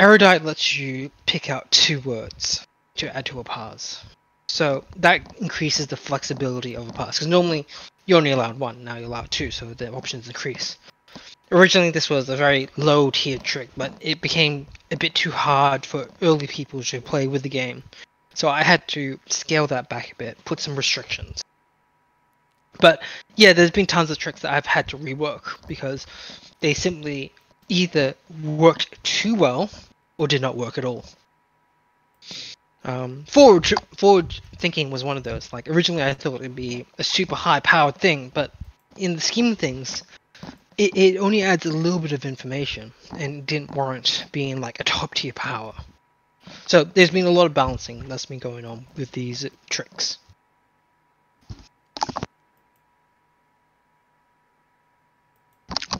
Erudite lets you pick out two words to add to a parse. So that increases the flexibility of a parse. Because normally you're only allowed one, now you're allowed two, so the options increase. Originally this was a very low tier trick, but it became a bit too hard for early people to play with the game. So I had to scale that back a bit, put some restrictions. But yeah, there's been tons of tricks that I've had to rework because they simply either worked too well or did not work at all. Um, forward, forward thinking was one of those. Like originally, I thought it'd be a super high-powered thing, but in the scheme of things, it, it only adds a little bit of information and didn't warrant being like a top-tier power. So there's been a lot of balancing that's been going on with these tricks.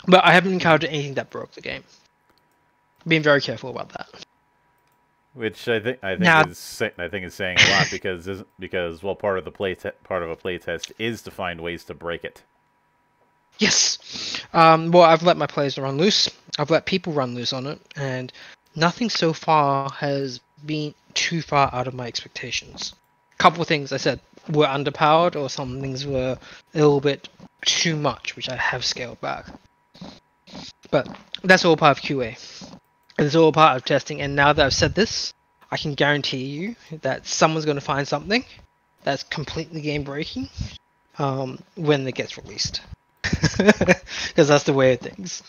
But I haven't encountered anything that broke the game. Being very careful about that. Which I think I think now, is I think is saying a lot because because well part of the play part of a playtest is to find ways to break it. Yes. Um, well, I've let my players run loose. I've let people run loose on it, and nothing so far has been too far out of my expectations. A couple of things I said were underpowered, or some things were a little bit too much, which I have scaled back. But that's all part of Q A. It's all part of testing, and now that I've said this, I can guarantee you that someone's going to find something that's completely game-breaking um, when it gets released. Because that's the way of things.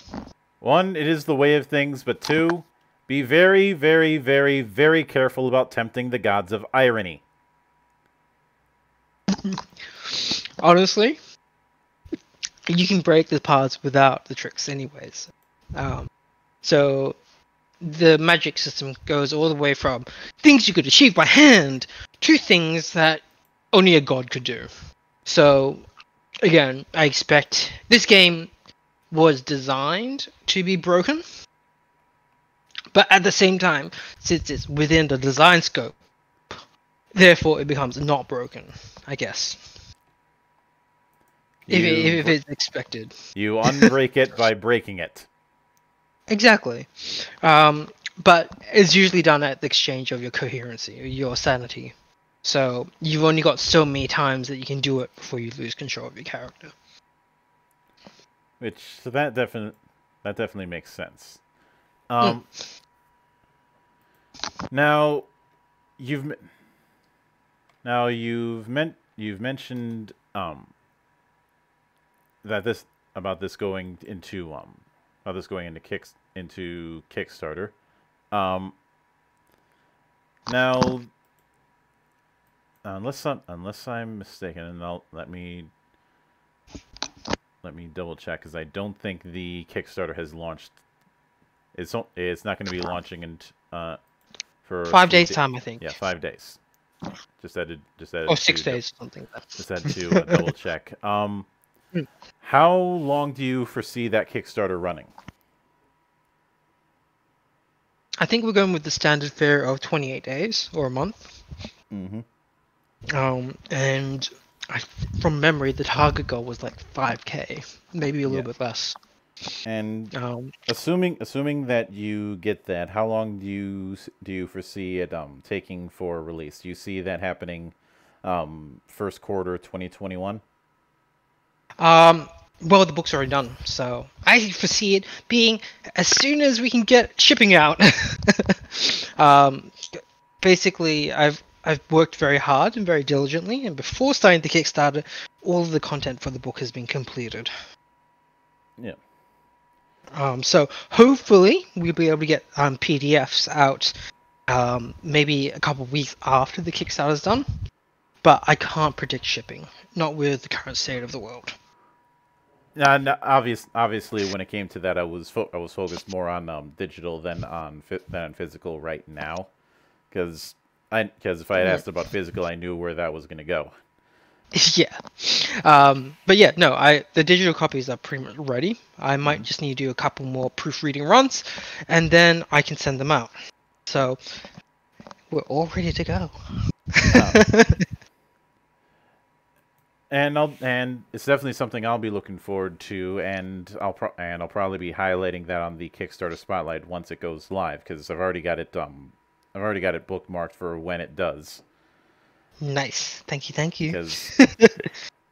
One, it is the way of things, but two, be very, very, very, very careful about tempting the gods of irony. Honestly, you can break the parts without the tricks anyways. Um, so the magic system goes all the way from things you could achieve by hand to things that only a god could do. So again, I expect this game was designed to be broken. But at the same time, since it's within the design scope, therefore it becomes not broken, I guess. If, it, if it's expected. You unbreak it by breaking it. Exactly. Um, but it's usually done at the exchange of your coherency, your sanity. So you've only got so many times that you can do it before you lose control of your character. Which so that definitely that definitely makes sense. Um, mm. Now you've now you've meant you've mentioned um, that this about this going into um about this going into kicks into Kickstarter. Um, now, unless I'm, unless I'm mistaken, and I'll let me let me double check, because I don't think the Kickstarter has launched. It's it's not going to be launching in uh for five days' time, I think. Yeah, five days. Just added, just added. Oh, six days, something like that. Just had to uh, double check. Um, how long do you foresee that Kickstarter running? I think we're going with the standard fare of twenty-eight days or a month. Mm-hmm. Um, and I, from memory, the target goal was like five K, maybe a little yeah. bit less. And um, assuming assuming that you get that, how long do you do you foresee it um taking for release? Do you see that happening, um, first quarter twenty twenty-one? Um. Well, the book's already done, so I foresee it being as soon as we can get shipping out. um, basically, I've I've worked very hard and very diligently, and before starting the Kickstarter, all of the content for the book has been completed. Yeah. Um, so hopefully we'll be able to get um, P D Fs out, um, maybe a couple of weeks after the Kickstarter's done, but I can't predict shipping, not with the current state of the world. Uh, no, obvious, obviously, when it came to that, I was fo I was focused more on um, digital than on than on physical right now, because I because if I had asked about physical, I knew where that was going to go. Yeah, um, but yeah, no, I the digital copies are pretty much ready. I might mm-hmm. just need to do a couple more proofreading runs, and then I can send them out. So we're all ready to go. Um. And I'll and it's definitely something I'll be looking forward to, and I'll pro and I'll probably be highlighting that on the Kickstarter Spotlight once it goes live, because I've already got it um I've already got it bookmarked for when it does. Nice, thank you, thank you.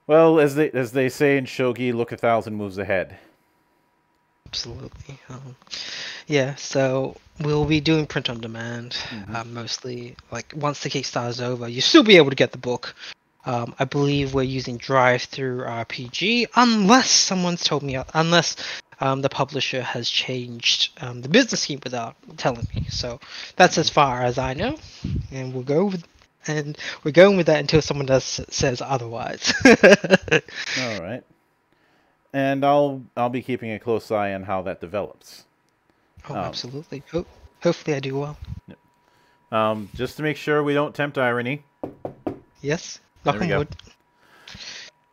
Well, as they as they say in shogi, look a thousand moves ahead. Absolutely, um, yeah. So we'll be doing print on demand mm-hmm. uh, mostly. Like once the Kickstarter's over, you'll still be able to get the book. Um, I believe we're using DriveThru R P G, unless someone's told me, unless um, the publisher has changed um, the business scheme without telling me. So that's as far as I know, and we'll go with, and we're going with that until someone does says otherwise. All right, and I'll I'll be keeping a close eye on how that develops. Oh, um, absolutely. Ho hopefully, I do well. Um, just to make sure we don't tempt irony. Yes. There we go.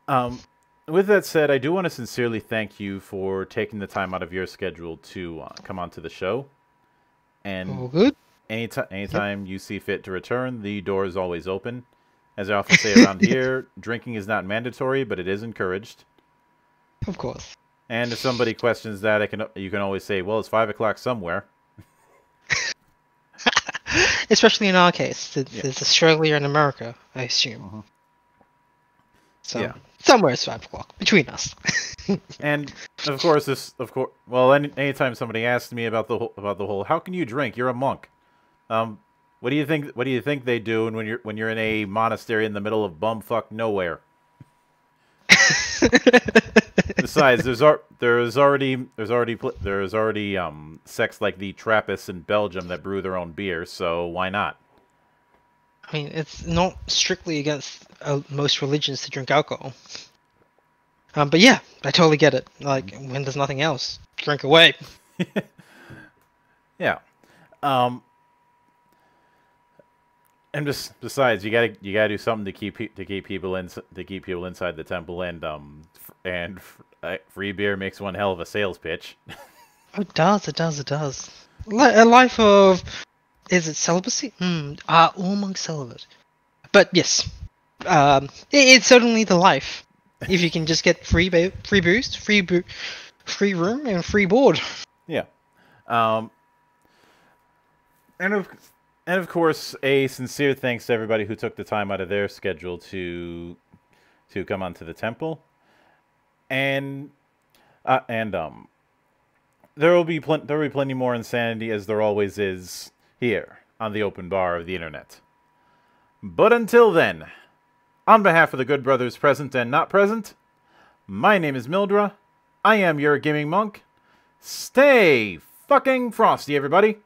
Um, with that said, I do want to sincerely thank you for taking the time out of your schedule to uh, come onto the show. And All good. anytime, anytime yep. you see fit to return, the door is always open. As I often say around here, drinking is not mandatory, but it is encouraged. Of course. And if somebody questions that, I can you can always say, "Well, it's five o'clock somewhere." Especially in our case, it's yeah. Australia and America, I assume. Uh-huh. So yeah. Somewhere it's five o'clock between us. And of course, this of course. Well, any anytime somebody asks me about the whole, about the whole, how can you drink? You're a monk. Um, what do you think? What do you think they do? And when you're when you're in a monastery in the middle of bumfuck nowhere. Besides, there's ar there's already there's already there's already um sects like the Trappists in Belgium that brew their own beer. So why not? I mean, it's not strictly against uh, most religions to drink alcohol. Um, but yeah, I totally get it. Like, when there's nothing else, drink away. Yeah. Um, and just besides, you gotta you gotta do something to keep to keep people in to keep people inside the temple, and um and uh, free beer makes one hell of a sales pitch. It does. It does. It does. A life of. Is it celibacy? Mm, are all monks celibate? But yes, um, it, it's certainly the life. If you can just get free ba free booze, free bo free room, and free board. Yeah, um, and of and of course, a sincere thanks to everybody who took the time out of their schedule to to come onto the temple. And Uh, and um, there will be plenty. There will be plenty more insanity, as there always is here on the open bar of the internet. But until then, on behalf of the good brothers present and not present, my name is Mildra. I am your gaming monk. Stay fucking frosty, everybody.